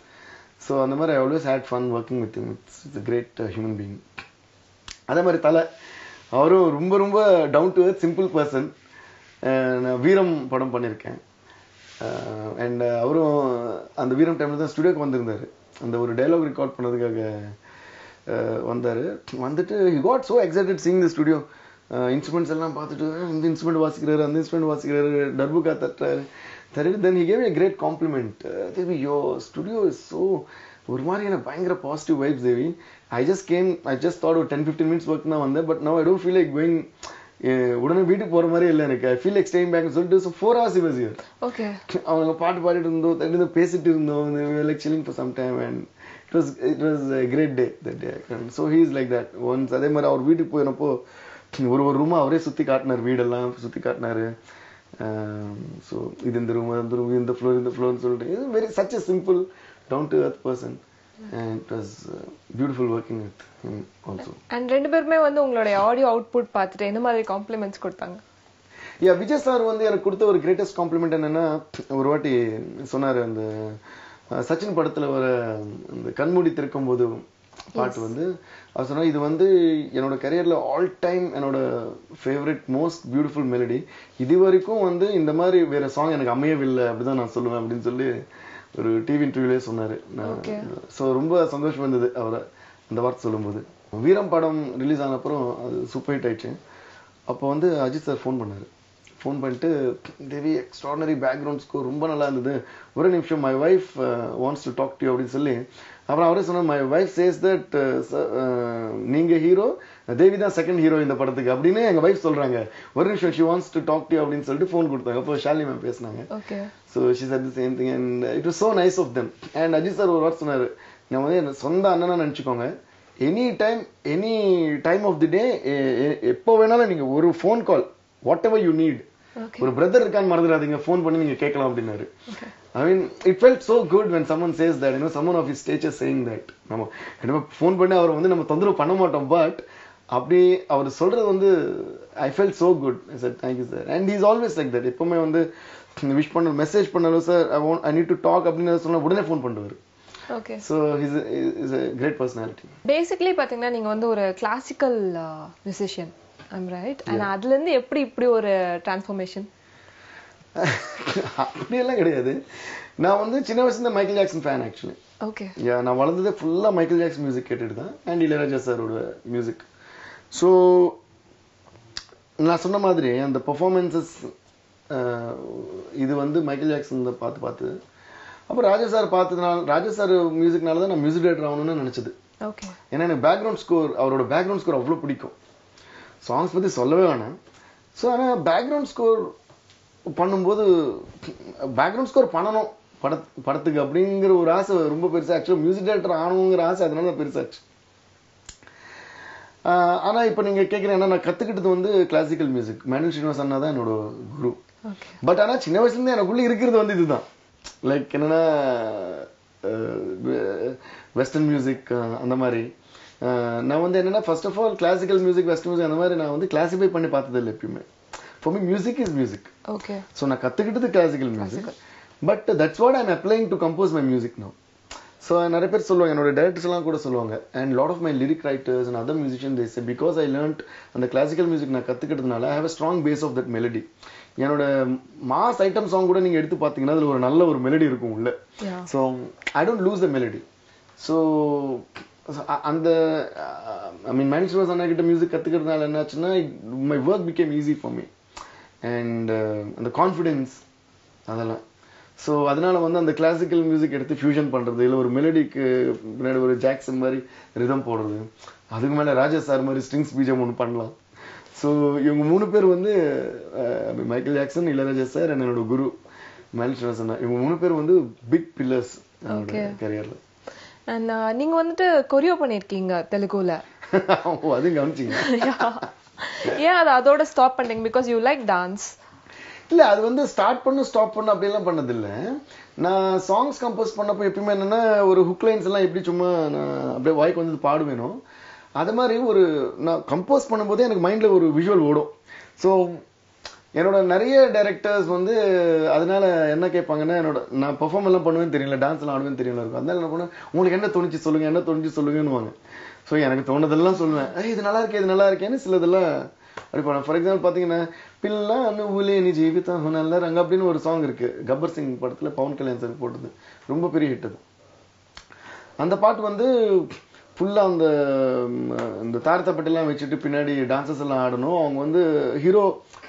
So, I always had fun working with him. It's a great human being. அதே மாதிரி தலை அவரும் ரொம்ப ரொம்ப down to earth simple person நான் வீரம் படம் பண்ணியிருக்கேன் அண்ட் அவரும் அந்த வீரம் டைமில் தான் ஸ்டுடியோக்கு வந்திருந்தாரு அந்த ஒரு டைலாக் ரெக்கார்ட் பண்ணதுக்காக வந்தார் வந்துட்டு he got so excited seeing the studio. Instruments எல்லாம் பார்த்துட்டு இந்த இன்ஸ்ட்ருமெண்ட் வாசிக்கிறாரு அந்த இன்ஸ்ட்ருமெண்ட் வாசிக்கிறாரு டர்புக்கா தட்டுறாரு Then he gave me a great compliment. Devi, your studio is so... Urmari positive vibes, Devi. I just thought 10-15 minutes work now on there, but now I don't feel like going... I feel like staying back. So 4 hours he was here. Okay. We were like chilling for some time and it was a great day that day. And so he is like that. Once, our வீட்டுக்கு போயினப்போ ஒரு ரூமா அவரே சுத்தி காட்டினார் வீடெல்லாம் சுத்தி காட்டினாரு So, this is the room, in the floor. So, very such a simple, down-to-earth person, and it was beautiful working with him also. And rendu perme vandu ungala audio output paathite enna mari compliments kodutanga. Yeah, Vijay sir vandu enak kudutha or greatest compliment enna oru vaati sonaru and Sachin padathila vara and kanmudi thirukkumbodhu பாட்டு வந்து அவர் சொன்னா இது வந்து என்னோட கரியர்ல all time என்னோட favourite most beautiful melody இது வரைக்கும் வந்து இந்த மாதிரி வேற சாங் எனக்கு அமையவில்லை அப்படிதான் நான் சொல்லுவேன் அப்படின்னு சொல்லி ஒரு டிவி இன்டர்வியூலே சொன்னாரு ஸோ ரொம்ப சந்தோஷம் இருந்தது அவரை அந்த வார்த்தை சொல்லும் போது வீரம் படம் ரிலீஸ் ஆன அப்புறம் அது சூப்பர் ஹிட் ஆயிடுச்சு அப்போ வந்து அஜித் சார் ஃபோன் பண்ணாரு ஃபோன் பண்ணிட்டு தேவி எக்ஸ்ட்ராடனரி பேக்ரவுண்ட் ஸ்கோர் ரொம்ப நல்லா இருந்தது ஒரே நிமிஷம் my wife wants to talk to you அப்படின்னு சொல்லி அப்புறம் அவரே சொன்னார் மை வைஃப் சேஸ் தட் நீங்க ஹீரோ தேவி தான் செகண்ட் ஹீரோ இந்த படத்துக்கு அப்படின்னு எங்க வைஃப் சொல்றாங்க ஒரு நிமிஷம் she wants to talk to you அப்படின்னு சொல்லிட்டு ஃபோன் கொடுத்தாங்க அப்போ ஷாலினி மேம் பேசினாங்க so she said the same thing and it was so nice of them and Ajith sir ஒரு வார்த்தை சொன்னாரு நான் வந்து என் சொந்த அண்ணனா நினைச்சுக்கோங்க any time of the day எப்போ வேணாலும் நீங்க ஒரு phone call whatever you need ஒரு பிரதர் இருக்கான்னு மறந்துடாதீங்க ஃபோன் பண்ணி நீங்க கேட்கலாம் அப்படின்னாரு I mean, it felt so good when someone says that, you know, someone of his stature saying that. நம்ம ஃபோன் பண்ணி அவரை வந்து நம்ம தொந்தரவு பண்ண மாட்டோம் பட் அப்படி அவர் சொல்றது வந்து I felt so good I said thank you sir and he is always like that எப்பவுமே வந்து விஷ் பண்ண மெசேஜ் பண்ணாலும் sir I need to talk அப்படின்னு சொன்னா உடனே ஃபோன் பண்ணுவாரு Okay. So he's a great personality. Basically, பாத்தீங்கன்னா நீங்க வந்து ஒரு classical musician. I'm right. And அதுல இருந்து எப்படி ஒரு transformation? அப்படியெல்லாம் கிடையாது நான் வந்து சின்ன வயசுல Michael Jackson fan actually okay நான் வளர்ந்ததே ஃபுல்லாக மைக்கேல் ஜாக்சன் மியூசிக் கேட்டுட்டு தான் அண்ட் இளையராஜா சாரோட மியூசிக் ஸோ நான் சொன்ன மாதிரி அந்த பெர்ஃபார்மன்ஸஸ் இது வந்து மைக்கேல் ஜாக்சன் பார்த்து அப்போ ராஜா சார் பார்த்ததுனால ராஜா சார் மியூசிக்னால தான் நான் மியூசிக் டைரக்டர் ஆகணும்னு நினச்சது ஓகே ஏன்னா எனக்கு பேக்ரவுண்ட் ஸ்கோர் அவரோட பேக்ரவுண்ட் ஸ்கோர் அவ்வளோ பிடிக்கும் சாங்ஸ் பற்றி சொல்லவே வேணாம் ஸோ ஆனால் பேக்ரவுண்ட் ஸ்கோர் பண்ணும்போது பேக்ரவுண்ட் ஸ்கோர் பண்ணணும் படத்துக்கு அப்படிங்கிற ஒரு ஆசை ரொம்ப பெருசா ஆக்சுவலாக மியூசிக் டைரக்டர் ஆகணுங்கிற ஆசை அதனால பெருசாச்சு ஆனால் இப்போ நீங்கள் கேட்குறீங்கன்னா நான் கற்றுக்கிட்டது வந்து கிளாசிக்கல் மியூசிக் மேனன் ஸ்ரீனிவாசன் அண்ணா தான் என்னோட குரு பட் ஆனால் சின்ன வயசுலேருந்து எனக்குள்ளே இருக்கிறது வந்து இதுதான் லைக் என்னன்னா வெஸ்டர்ன் மியூசிக் அந்த மாதிரி நான் வந்து என்னன்னா first of all classical music western music அந்த மாதிரி நான் வந்து கிளாசிஃபை பண்ணி பார்த்தது இல்லை எப்பயுமே For me, music is music. Okay. So, I have studied classical music. But that's what I'm applying to compose my music now. So, So, and நிறைய பேர் சொல்லுவாங்க, என்னோட டைரக்டர்ஸ் எல்லாம் கூட சொல்லுவாங்க, and lot of my lyric writers and other musicians, they say, because I learnt அந்த classical music நான் கத்துக்கிட்டதுனால I have a strong base of that melody. என்னோட மாஸ் ஐட்டம் சாங் கூட நீங்க எடுத்து பாத்தீங்கன்னா அதுல ஒரு நல்ல ஒரு மெலடி இருக்கும் உள்ள. So I don't lose the melody. So அந்த I mean மேனேஜ்மென்ட் அண்ணா கிட்ட மியூசிக் கத்துக்கிறதுனால என்னாச்சுன்னா my work became easy for me. And the confidence அதெல்லாம். ஸோ அதனால வந்து அந்த கிளாசிக்கல் மியூசிக் எடுத்து ஃபியூஷன் பண்ணுறது, இல்லை ஒரு மெலடிக்கு பின்னாடி ஒரு ஜாக்சன் மாதிரி ரிதம் போடுறது, அதுக்கு மேலே ராஜா சார் மாதிரி ஸ்ட்ரிங்ஸ் பீஜம் ஒன்று பண்ணலாம். ஸோ இவங்க மூணு பேர் வந்து மைக்கேல் ஜாக்சன், இளையராஜா சார், என்னோட குரு மேல்சனா, இவங்க மூணு பேர் வந்து பிக் பில்லர்ஸ் என்னோட கரியர்ல. அண்ட் நீங்க வந்துட்டு கொரியோ பண்ணிருக்கீங்க தெலுங்குல, அதுவும் கவனிச்சிங்க. ஏன் அது அதோட ஸ்டாப் பண்ணீங்க? Because you like dance. இல்லை, அது வந்து ஸ்டார்ட் பண்ண ஸ்டாப் பண்ண அப்படிலாம் பண்ணதில்லை. நான் சாங்ஸ் கம்போஸ் பண்ணப்போ எப்பயுமே என்னென்னா ஒரு ஹுக் லைன்ஸ் எல்லாம் எப்படி சும்மா நான் அப்படியே வாய்க்கு வந்து பாடுவேணும், அது மாதிரி ஒரு நான் கம்போஸ் பண்ணும்போதே எனக்கு மைண்டில் ஒரு விஷுவல் ஓடும். ஸோ என்னோட நிறைய டைரக்டர்ஸ் வந்து அதனால என்ன கேட்பாங்கன்னா, என்னோட நான் பெர்ஃபார்ம் எல்லாம் பண்ணுவேன்னு தெரியல, டான்ஸ்லாம் ஆடுவேன்னு தெரியல இருக்கும், அதனால என்ன பண்ணுவேன், உங்களுக்கு என்ன தோணுச்சு சொல்லுங்கள், என்ன தோணுச்சு சொல்லுங்கன்னுவாங்க. ஸோ எனக்கு தோணுதெல்லாம் சொல்லுவேன், இது நல்லா இருக்கே, இது நல்லா இருக்கேன்னு சிலதெல்லாம் அப்படி பண்ணேன். ஃபார் எக்ஸாம்பிள் பார்த்தீங்கன்னா பில்லா அனுபூலே நீ ஜீவிதா நல்லா ரங்க அப்படின்னு ஒரு சாங் இருக்கு, கப்பர் சிங் படத்துல பவன் கல்யாண் சார் போட்டது, ரொம்ப பெரிய ஹிட் அது. அந்த பாட்டு வந்து ஃபுல்லா அந்த இந்த தாரத்தப்பட்டெல்லாம் வச்சுட்டு பின்னாடி டான்சர்ஸ் எல்லாம் ஆடணும், அவங்க வந்து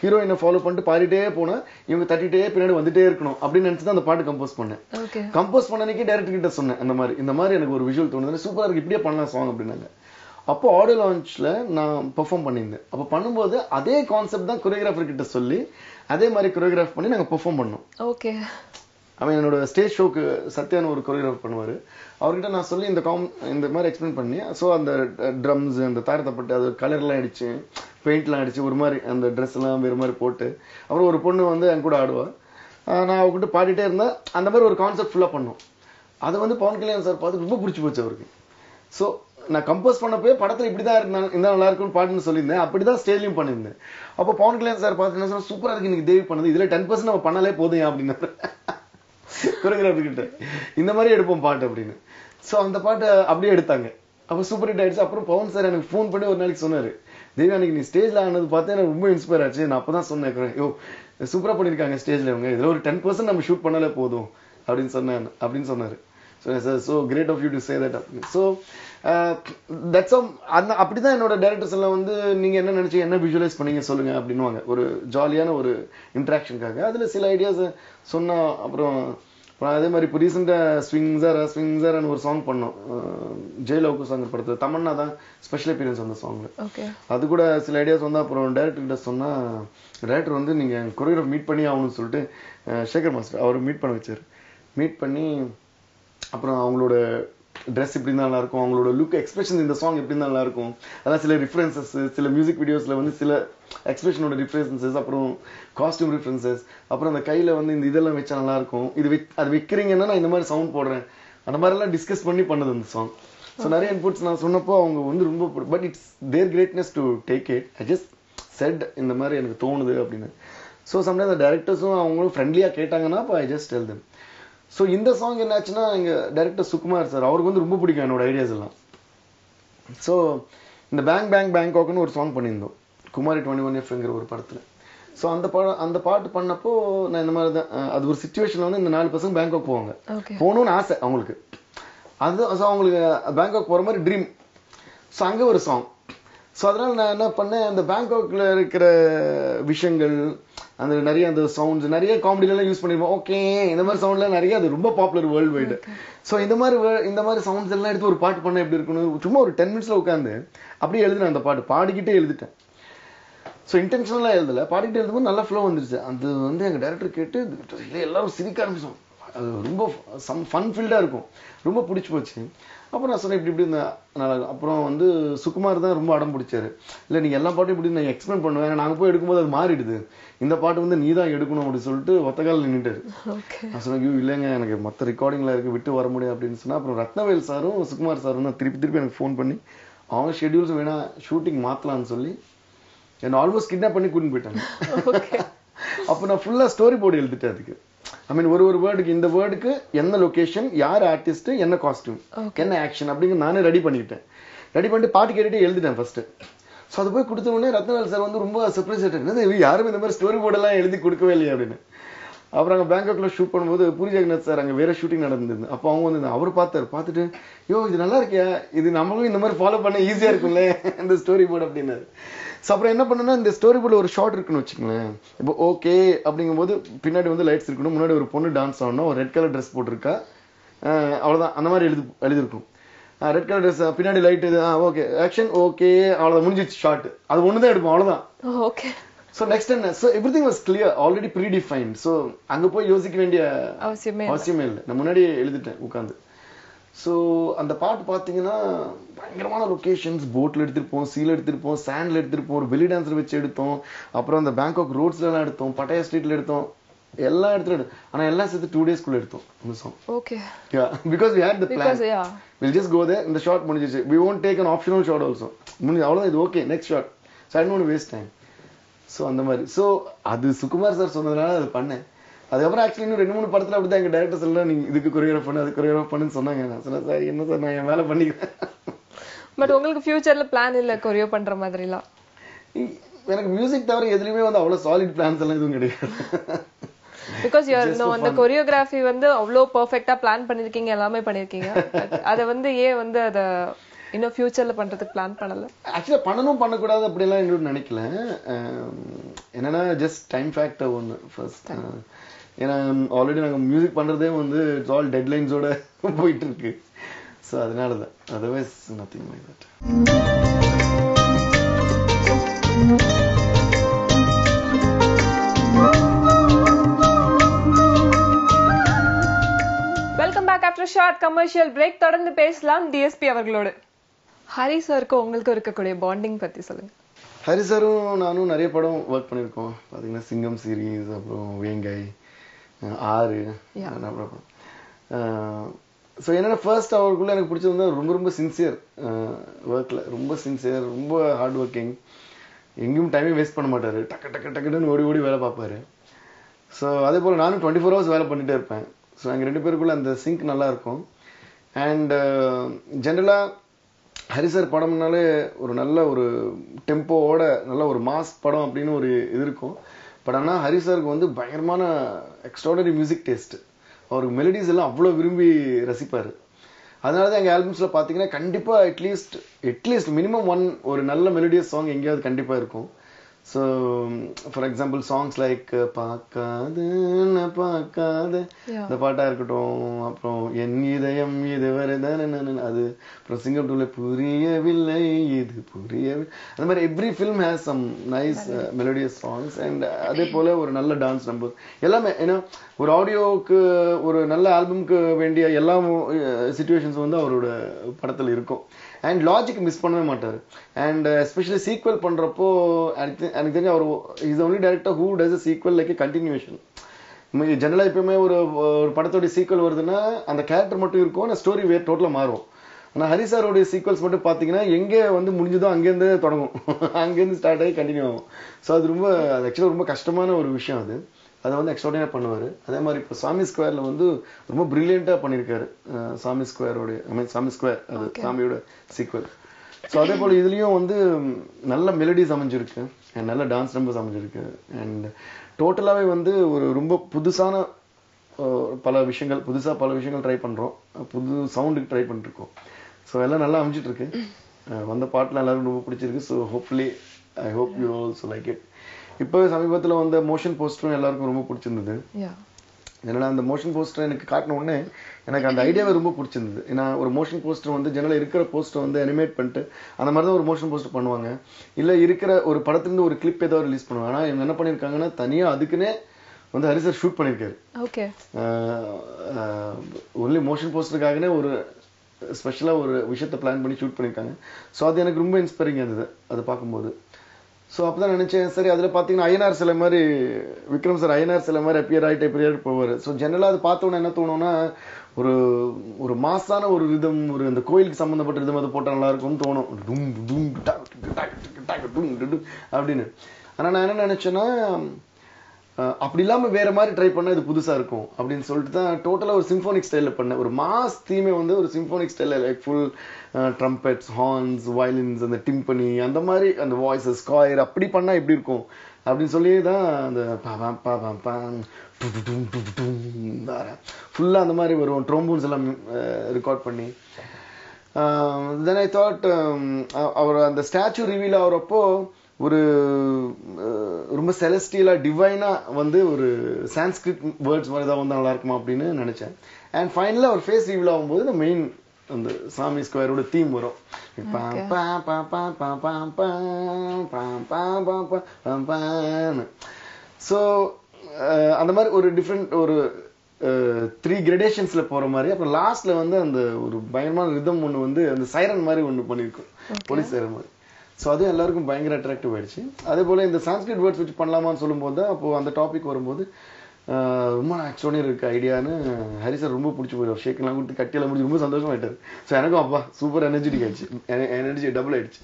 ஹீரோயினை ஃபாலோ பண்ணிட்டு பாடிட்டே போன இவங்க தட்டிட்டே பின்னாடி வந்துட்டே இருக்கணும் அப்படின்னு நினைச்சுதான் அந்த பாட்டு கம்போஸ் பண்ணேன். கம்போஸ் பண்ணனைக்கே டைரக்டர் கிட்ட சொன்னேன், இந்த மாதிரி எனக்கு ஒரு விஷுவல் தோணுது, சூப்பரா இருக்கு, இப்படியே பண்ணலாம் சாங் அப்படின்னாங்க. அப்போ ஆடியோ லான்ச்ல நான் பெர்ஃபார்ம் பண்ணியிருந்தேன். அப்போ பண்ணும்போது அதே கான்செப்ட் தான் கொரியோகிராஃபர் கிட்ட சொல்லி அதே மாதிரி கொரியோகிராஃப் பண்ணி நாங்கள் பெர்ஃபார்ம் பண்ணோம். ஓகே, அவன் என்னோட ஸ்டேஜ் ஷோக்கு சத்யான்னு ஒரு கொரியோகிராஃபர் பண்ணுவார், அவர்கிட்ட நான் சொல்லி இந்த மாதிரி எக்ஸ்பிளைன் பண்ணி, ஸோ அந்த ட்ரம்ஸ் அந்த தாரத்தப்பட்டு அது கலர்லாம் அடிச்சு பெயிண்ட்லாம் அடிச்சு ஒரு மாதிரி அந்த ட்ரெஸ் எல்லாம் வேறு மாதிரி போட்டு, அப்புறம் ஒரு பொண்ணு வந்து என் கூட ஆடுவாள், நான் அவர்கிட்ட பாடிட்டே இருந்தேன். அந்த மாதிரி ஒரு கான்செப்ட் ஃபுல்லாக பண்ணோம். அது வந்து பவன் கல்யாண் சார் பார்த்து ரொம்ப பிடிச்சி போச்சு அவருக்கு. ஸோ நான் கம்போஸ் பண்ணப்போ படத்தில் இப்படி தான் இருந்தால் நல்லா இருக்குன்னு பாட்டுன்னு சொல்லியிருந்தேன், அப்படி தான் ஸ்டேஜ்லையும் பண்ணியிருந்தேன். அப்போ பவன் கல்யாண் சார் பார்த்தீங்கன்னா சொன்னால் சூப்பராக இருக்குது, இன்னைக்கு தேவி பண்ணுது, இதில் 10% நம்ம பண்ணாலே போதும் அப்படின்னு கொரியோகிராஃபர்கிட்ட, இந்த மாதிரி எடுப்போம் பாட்டு அப்படின்னு. ஸோ அந்த பாட்டை அப்படியே எடுத்தாங்க, அப்போ சூப்பர் ஹிட் ஆகிடுச்சு. அப்புறம் பவன் சார் எனக்கு ஃபோன் பண்ணி ஒரு நாளைக்கு சொன்னார், தேவி அன்னைக்கு நீ ஸ்டேஜில் ஆனது பார்த்து எனக்கு ரொம்ப இன்ஸ்பயர் ஆச்சு, நான் அப்போ தான் சொன்னேன், யோ சூப்பராக பண்ணியிருக்காங்க ஸ்டேஜில் அவங்க, இதில் ஒரு 10% நம்ம ஷூட் பண்ணாலே போதும் அப்படின்னு சொன்னார். So great of you to say that. So that's அந்த அப்படிதான் என்னோட டைரக்டர்ஸ் எல்லாம் வந்து நீங்க என்ன நினைச்சு என்ன விஜுவலைஸ் பண்ணீங்க சொல்லுங்க அப்படின்னுவாங்க, ஒரு ஜாலியான ஒரு இன்ட்ராக்ஷனுக்காக. அதுல சில ஐடியாஸ் சொன்னா அப்புறம் அதே மாதிரி இப்போ ரீசெண்டா ஸ்விங்ஸாரான்னு ஒரு சாங் பண்ணோம், ஜெயலோக்கு சாங் படத்துல, தமன்னா தான் ஸ்பெஷல் அப்பியரன்ஸ் அந்த சாங்ல. அது கூட சில ஐடியாஸ் வந்தா அப்புறம் டைரக்டர் கிட்ட சொன்னா, டைரக்டர் வந்து நீங்க கொரியோகிராஃபர் மீட் பண்ணி ஆகணும்னு சொல்லிட்டு சேகர் மாஸ்டர் அவர் மீட் பண்ண வச்சாரு. மீட் பண்ணி அப்புறம் அவங்களோட ட்ரெஸ் இப்படி தான் நல்லா இருக்கும், அவங்களோட லுக் எக்ஸ்பிரஷன் இந்த சாங் எப்படி தான் நல்லா இருக்கும், அதான் சில ரெஃபரன்சஸ், சில மியூசிக் வீடியோஸில் வந்து சில எக்ஸ்பிரஷனோட ரெஃபரன்சஸ், அப்புறம் காஸ்டியூம் ரெஃபரன்சஸ், அப்புறம் அந்த கையில் வந்து இந்த இதெல்லாம் வச்சா நல்லா இருக்கும், அது வைக்கிறீங்கன்னா நான் இந்த மாதிரி சவுண்ட் போடுறேன், அந்த மாதிரிலாம் டிஸ்கஸ் பண்ணி பண்ணது அந்த சாங். ஸோ நிறைய இன்புட்ஸ் நான் சொன்னப்போ அவங்க வந்து ரொம்ப, but it's their greatness to take it, I just said இந்த மாதிரி எனக்கு தோணுது அப்படின்னு. ஸோ சம்டைம்ஸ் அந்த டேரக்டர்ஸும் அவங்களும் ஃப்ரெண்ட்லியாக கேட்டாங்கன்னா அப்போ I just tell them. So இந்த சாங் என்னாச்சுன்னா எங்கள் டைரக்டர் சுகுமார் சார் அவருக்கு வந்து ரொம்ப பிடிக்கும் என்னோட ஐடியாஸ் எல்லாம். ஸோ இந்த பேங் பேங் பேங்காக்னு ஒரு சாங் பண்ணியிருந்தோம் குமாரி 21 yearsங்கிற ஒரு படத்தில். ஸோ அந்த பாட்டு பண்ணப்போ நான் இந்த மாதிரி தான், அது ஒரு சுச்சுவேஷனில் வந்து இந்த 4 பசங்க பேங்காக் போவாங்க, போகணும்னு ஆசை அவங்களுக்கு, அது ஸோ அவங்களுக்கு பேங்காக் போகிற மாதிரி ட்ரீம். ஸோ அங்கே ஒரு சாங். ஸோ அதனால் நான் என்ன பண்ணேன், அந்த பேங்காக்ல இருக்கிற விஷயங்கள், அந்த நிறைய அந்த சவுண்ட்ஸ், நிறைய காமெடியிலலாம் யூஸ் பண்ணிருப்போம், ஓகே இந்த மாதிரி சவுண்ட்லாம் நிறைய, அது ரொம்ப பாப்புலர் வேர்ல்டு வைடு. ஸோ இந்த மாதிரி சவுண்ட்ஸ் எல்லாம் எடுத்து ஒரு பாட்டு பண்ண எப்படி இருக்கணும், சும்மா ஒரு 10 minutesல உட்காந்து அப்படியே எழுதினேன். அந்த பாட்டு பாடிக்கிட்டே எழுதிட்டேன். ஸோ இன்டென்ஷனலாக எழுதலை, பாடிக்கிட்டே எழுதும்போது நல்லா ஃப்ளோ வந்துருச்சு. அது வந்து எங்கள் டைரக்டர் கேட்டு இல்லை எல்லாரும் சிரிக்க ஆரம்பிச்சோம், அது ரொம்ப ஃபன் ஃபீல்டாக இருக்கும், ரொம்ப பிடிச்சி போச்சு. அப்புறம் நான் சொன்னேன் இப்படி நல்லா இருக்கும். அப்புறம் வந்து சுகுமார் தான் ரொம்ப அடம் பிடிச்சாரு, இல்லை நீங்கள் எல்லா பாட்டும் இப்படி நான் எக்ஸ்பிளைன் பண்ணுவேன், நாங்கள் போய் எடுக்கும்போது அது மாறிடுது, இந்த பாட்டு வந்து நீ தான் எடுக்கணும் அப்படின்னு சொல்லிட்டு ஒத்தக்கால் நின்றுட்டாரு. நான் சொன்னேன் ஐயோ இல்லைங்க எனக்கு மற்ற ரெக்கார்டிங்கில் இருக்குது, விட்டு வர முடியாது அப்படின்னு சொன்னால், அப்புறம் ரத்னவேல் சாரும் சுகுமார் சாரும் தான் திருப்பி எனக்கு ஃபோன் பண்ணி அவங்க ஷெட்யூல்ஸ் வேணா ஷூட்டிங் மாற்றலான்னு சொல்லி என்னை ஆல்மோஸ்ட் கிட்னாப் பண்ணி கூட்டின்னு போயிட்டாங்க. அப்போ நான் ஃபுல்லாக ஸ்டோரி போர்டு எழுதிட்டேன் அதுக்கு. I mean, one word in the word, what location, who artist, what costume, what action, I am ready. Ready to part first. So that's why Ratnaval sir was surprised. Storyboard. After Bangkok shoot, Puri Jagannath sir, we shooting. Then this follow up easier the storyboard of dinner. So what happened is, storyboard is short. Okay, the lights are dance on, red color dress. Red color dress, pinadi light, okay, action, okay, that's shot. That's one thing. Okay. So next time, so everything was clear, already predefined. So, so, and the part locations, boat, sea, sand, belly dancer, and the Bangkok roads, Pattaya Street, and all 2 days. Okay. Yeah, because we had the plan. Because, yeah. We'll just go there and the shot. We won't take an optional shot also. Okay, next shot. So, I don't want to waste time. So, that is Sukumar sir told me. Actually, I told him that the director said, But you don't have a future plan in the future? Music, there are solid plans. Because you are no, the choreography is perfect plan. That's in the future, you plan to actually, I just time factor one first. Already music, it's all deadlines. So, otherwise, nothing like that. Welcome back after a short commercial break. தொடர்ந்து பேசலாம் DSP அவர்களோட. ஹரி சார்க்கு உங்களுக்கு இருக்கக்கூடிய bonding பத்தி சொல்லுங்க. ஹரி சாரும் நானும் நிறைய படம் work பண்ணிருக்கோம். பாத்தீங்கன்னா சிங்கம் series, அப்புறம் வேங்கை, ஆறு, அப்புறம் so என்னன்னா first அவருக்குள்ள எனக்கு பிடிச்சது ரொம்ப ரொம்ப சின்சியர் workல, ரொம்ப சின்சியர், ரொம்ப hard working. எங்கேயும் டைம் வேஸ்ட் பண்ண மாட்டாரு. டக்கு டக்கு டக்குன்னு ஓடி ஓடி வேலை பார்ப்பாரு. So அதே போல நானும் 24 hours வேலை பண்ணிட்டே இருப்பேன். So, I have a sink and generally, Harisar padam nalla tempo oda nalla mass padam appadinu oru but ana Harisar vandu bayangamana extraordinary music taste avar melodies ella avlo virumbi rasipar adanalada enga albums la pathina kandipa at least minimum one oru nalla melodious song engayad kandipa irukum. So, for example, songs like Paakadana Paakadana, the part I heard, Ennidayam Idavaradanan, and sing up to like Puriyavillai Idu Puriyavillai. And every film has some nice melodious songs, and adhe pole oru nalla dance number. Ellame, you know, oru audio ku oru nalla album ku vendiya ella situations vanda avaroda padathil irukum. And logic miss பண்ணவே மாட்டாரு, and especially sequel பண்றப்போ எனக்கு தெரிஞ்ச அவர் is the only director who does a sequel like a continuation. ஜெனரலா எப்பவுமே ஒரு படத்தோட sequel வருதுன்னா அந்த கரெக்டர் மட்டும் இருக்கும், அந்த ஸ்டோரி வேற டோட்டலா மாறும். ஆனா ஹரி சாரோட சீக்வெல்ஸ் மட்டும் பாத்தீங்கன்னா எங்க முடிஞ்சதோ அங்க இருந்து தொடங்கும், அங்க இருந்து ஸ்டார்ட் ஆகி கண்டினியூ ஆகும். சோ அது ரொம்ப ஆக்சுவலா ரொம்ப கஷ்டமான ஒரு விஷயம். அது அதை எக்ஸ்ட்ராடினரியா பண்ணுவாரு. அதே மாதிரி இப்போ சாமி ஸ்கொயர்ல ரொம்ப பிரில்லியண்டா பண்ணிருக்காரு. சாமி ஸ்கொயரோட சாமி ஸ்கொயர் அது சாமியோட சீக்வல். ஸோ அதே போல இதுலயும் நல்ல மெலடிஸ் அமைஞ்சிருக்கு, நல்ல டான்ஸ் நம்பர்ஸ் அமைஞ்சிருக்கு, அண்ட் டோட்டலாவே ஒரு ரொம்ப புதுசான புதுசா பல விஷயங்கள் ட்ரை பண்றோம், புது சவுண்டுக்கு ட்ரை பண்ணிருக்கோம். ஸோ எல்லாம் நல்லா அமைஞ்சிட்டு இருக்கு. வந்த பாட்டுலாம் எல்லாரும் ரொம்ப பிடிச்சிருக்கு. So hopefully I hope you also like it. இப்போ சமீபத்துல மோஷன் போஸ்டர் எல்லாருக்கும் ரொம்ப பிடிச்சிருந்தது. ஏன்னா அந்த மோஷன் போஸ்டர் எனக்கு காட்டின உடனே எனக்கு அந்த ஐடியாவே ரொம்ப பிடிச்சிருந்தது. ஏன்னா ஒரு மோஷன் போஸ்டர் ஜெனரலா இருக்கிற போஸ்டர் அனிமேட் பண்ணிட்டு அந்த மாதிரி தான் ஒரு மோஷன் போஸ்டர் பண்ணுவாங்க, இல்ல இருக்கிற ஒரு படத்திலிருந்து ஒரு கிளிப் ஏதாவது ரிலீஸ் பண்ணுவாங்க. ஆனா என்ன பண்ணிருக்காங்கன்னா தனியா அதுக்குன்னே ஹரி சார் ஷூட் பண்ணிருக்காரு. ஓகே, ஒன்லி மோஷன் போஸ்டருக்காகனே ஒரு ஸ்பெஷலா ஒரு விஷயத்தை பிளான் பண்ணி ஷூட் பண்ணிருக்காங்க. சோ அது எனக்கு ரொம்ப இன்ஸ்பைரிங் இருந்தது அதை பார்க்கும்போது. So அப்பதான் நினைச்சேன், சரி அதுல பாத்தீங்கன்னா ஐயனார் சில மாதிரி விக்ரம் சார் ஐயனார் சில மாதிரி அப்பியர் ஆயிட்டு போவாரு. ஸோ ஜெனரலா அது பார்த்தோன்னா என்ன தோணும்னா ஒரு மாசான ஒரு ரிதம், ஒரு அந்த கோயிலுக்கு சம்பந்தப்பட்ட ரிதம் அது போட்டா நல்லா இருக்கும்னு தோணும், டும் டும் டாக் டாக் டாக் டும் அப்படின்னு. ஆனா நான் என்ன நினைச்சேன்னா அப்படி இல்லாம வேற மாதிரி ட்ரை பண்ணா இது புதுசா இருக்கும் அப்படினு சொல்லிட்டு தான் டோட்டலா ஒரு சிம்போனிக் ஸ்டைல்ல பண்ண ஒரு மாஸ் தீமே வந்து ஒரு சிம்போனிக் ஸ்டைல்ல like full trumpets horns violins அந்த டிம்பனி அந்த மாதிரி அந்த வாய்ஸஸ் ஸ்கொயர் அப்படி பண்ணா எப்படி இருக்கும் அப்படினு சொல்லி தான் அந்த பாபாம் பாபாம் பான் டுடும் டுடும் தாரா ஃபுல்லா அந்த மாதிரி வரும் ட்ரோம்போன்ஸ் எல்லாம் ரெக்கார்ட் பண்ணி then I thought our அந்த ஸ்டாச்சு ரிவீல் ஆவறப்போ ஒரு ரொம்ப செலஸ்டியலா டிவைனா வந்து ஒரு சான்ஸ்கிரிட் வேர்ட்ஸ் மாதிரி தான் வந்து நல்லா இருக்குமா அப்படின்னு நினைச்சேன் அண்ட் ஃபைனலா ஒரு ஃபேஸ் ரிவீல் ஆகும்போது இந்த மெயின் அந்த சாமி ஸ்கொயரோட தீம் வரும் ஸோ அந்த மாதிரி ஒரு டிஃப்ரெண்ட் ஒரு த்ரீ கிரேடேஷன்ஸ்ல போற மாதிரி அப்புறம் லாஸ்ட்ல வந்து அந்த ஒரு பயங்கரமான ரிதம் ஒன்று வந்து அந்த சைரன் மாதிரி ஒன்று பண்ணியிருக்கும் போலீஸ் சைரன் மாதிரி ஸோ அது எல்லாருக்கும் பயங்கர அட்ராக்டிவ் ஆயிடுச்சு அதே போல இந்த சான்ஸ்கிரிட் வேர்ட்ஸ் வச்சு பண்ணலாமான்னு சொல்லும்போது தான் அப்போ அந்த டாபிக் வரும்போது ரொம்ப ஆக்சுவலி இருக்கு ஐடியான்னு ஹரி சார் ரொம்ப பிடிச்சி போயிடுவார் ஷேக்கெல்லாம் கொடுத்து கட்டியெல்லாம் முடிச்சு ரொம்ப சந்தோஷமா ஆயிட்டாரு ஸோ எனக்கும் அப்பா சூப்பர் எனர்ஜெட்டிக் ஆயிடுச்சு எனர்ஜி டபுள் ஆயிடுச்சு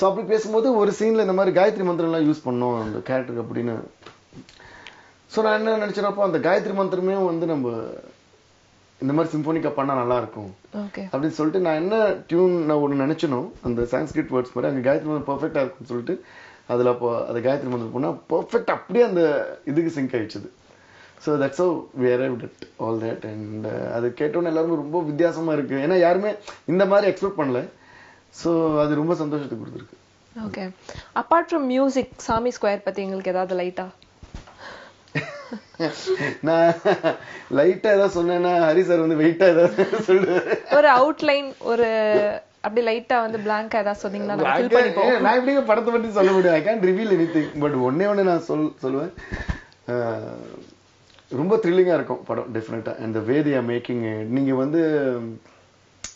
ஸோ அப்படி பேசும்போது ஒரு சீன்ல இந்த மாதிரி காயத்ரி மந்திரம்லாம் யூஸ் பண்ணோம் அந்த கேரக்டருக்கு அப்படின்னு ஸோ நான் என்ன நினைச்சிடப்போ அந்த காயத்ரி மந்திரமே வந்து நம்ம இந்த மாதிரி சிம்போனிக்கா பண்ணா நல்லா இருக்கும் அப்படின்னு சொல்லிட்டு நான் என்ன டியூன் நான் ஒன்று நினைச்சனோ அந்த சான்ஸ்கிரிட் வேர்ட்ஸ் மாதிரி அங்கே காயத்ரி மந்திரம் பர்ஃபெக்டா இருக்குன்னு சொல்லிட்டு அதுல அப்போ அந்த காயத்ரி மந்திரம் போனா பர்ஃபெக்ட் அப்படியே அந்த இதுக்கு சிங்க் ஆயிடுச்சு so that's how we arrived at all that and அது கேட்டோன்னு எல்லாருமே ரொம்ப வித்தியாசமா இருக்கு ஏன்னா யாருமே இந்த மாதிரி எக்ஸ்பெக்ட் பண்ணல ஸோ அது ரொம்ப சந்தோஷத்தை கொடுத்துருக்கு okay apart from music Saamy Square பத்தி எங்களுக்கு ஏதாவது லைட்டா நான் லைட்டா ஏதாவது சொன்னேன்னா ஹரி சார் வந்து வெயிட்டா ஏதாவது சொல்லுவாரு ஒரு அவுட்லைன் ஒரு அப்படி லைட்டா வந்து பிளாங்கா ஏதாவது சொன்னீங்கன்னா நான் ஃபில் பண்ணி போறேன் நான் இப்படியே படத்தை பத்தி சொல்ல முடியாது I can reveal anything but ஒண்ணே நான் சொல்லுவேன் ரொம்ப த்ரில்லிங்கா இருக்கும் படம் டெஃபினட்டா அந்த வேதியா மேக்கிங் நீங்க வந்து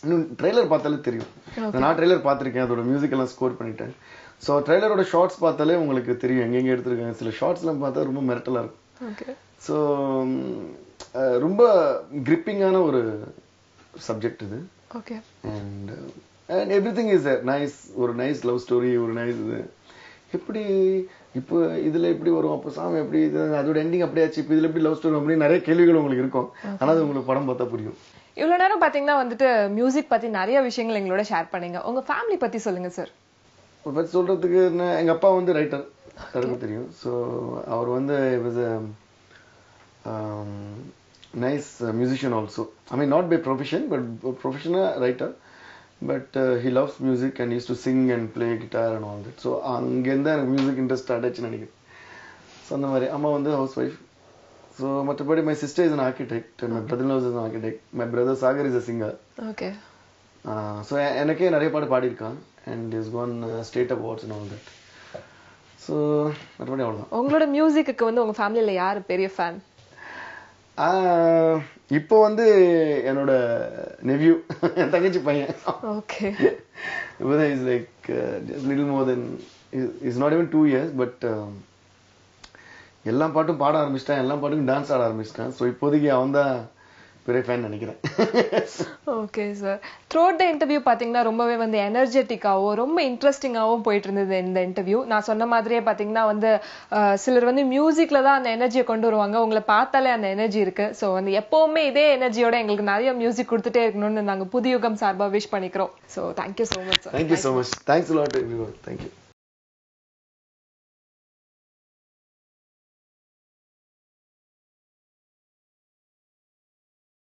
இன்னும் ட்ரெய்லர் பார்த்தாலே தெரியும் நான் ட்ரெய்லர் பார்த்திருக்கேன் அதோட மியூசிக் எல்லாம் ஸ்கோர் பண்ணிட்டேன் ஸோ ட்ரெய்லரோட ஷார்ட்ஸ் பார்த்தாலே உங்களுக்கு தெரியும் எங்கெங்க எடுத்திருக்காங்க சில ஷார்ட்ஸ் எல்லாம் பார்த்தா ரொம்ப மிரட்டலா இருக்கும் ஸோ ரொம்ப கிரிப்பிங்கான ஒரு சப்ஜெக்ட் இது and and every thing is nice ஒரு நைஸ் லவ் ஸ்டோரி ஒரு நைஸ் இது எப்படி இப்போ இதுல எப்படி வரும் அப்போ சாமி எப்படி இது அதோட எண்டிங் அப்படியாச்சு இப்போ இதுல எப்படி லவ் ஸ்டோரி அப்படின்னு நிறைய கேள்விகள் உங்களுக்கு இருக்கும் ஆனால் அது உங்களுக்கு படம் பார்த்தா புரியும் இவ்வளவு நேரம் பாத்தீங்கன்னா வந்துட்டு மியூசிக் பத்தி நிறைய விஷயங்கள் எங்களோட ஷேர் பண்ணீங்க உங்க ஃபேமிலி பத்தி சொல்லுங்க சார் பத்தி சொல்றதுக்கு எங்க அப்பா வந்து ரைட்டர் எனக்கு தெரியும் ஸோ அவர் வந்து was a nice musician also I mean not by profession but professional writer but he loves music and used to sing and play guitar and all that so angenda music interest start ஆச்சு நினைக்கிறேன் so அந்த மாதிரி அம்மா வந்து housewife so மற்றபடி my sister is an architect and my brother-in-law is an architect my brother Sagar is a singer okay so எனக்கே நிறைய பாட்டு பாடி இருக்கான் and he has won state awards and all that so மற்றபடி அவ்வளவுதான் உங்களோட மியூசிக்கு வந்து உங்க ஃபேமிலில யார் பெரிய ஃபேன் இப்போ வந்து என்னோட நெவ்யூ என் தங்கச்சி பையன் okay is like little more then is not even 2 years but எல்லா பாட்டும் பாட ஆரம்பிச்சிட்டான் எல்லா பாட்டுக்கும் டான்ஸ் ஆட ஆரம்பிச்சிட்டான் ஸோ இப்போதைக்கு அவன் தான் பெரிய ஃபேன் நினைக்கிறேன் okay sir throughout the interview பார்த்தீங்கன்னா ரொம்பவே வந்து எனர்ஜெட்டிக்காகவும் ரொம்ப இன்ட்ரெஸ்டிங்காகவும் போயிட்டு இருந்தது இந்த இன்டர்வியூ நான் சொன்ன மாதிரியே பார்த்தீங்கன்னா வந்து சிலர் வந்து மியூசிக்ல தான் அந்த எனர்ஜியை கொண்டு வருவாங்க உங்களை பார்த்தாலே அந்த எனர்ஜி இருக்கு ஸோ வந்து எப்பவுமே இதே எனர்ஜியோட எங்களுக்கு நிறைய மியூசிக் கொடுத்துட்டே இருக்கணும்னு நாங்கள் புதுயுகம் சார்பாக விஷ் பண்ணிக்கிறோம் so thank you so much sir thank you so much thanks lot everyone thank you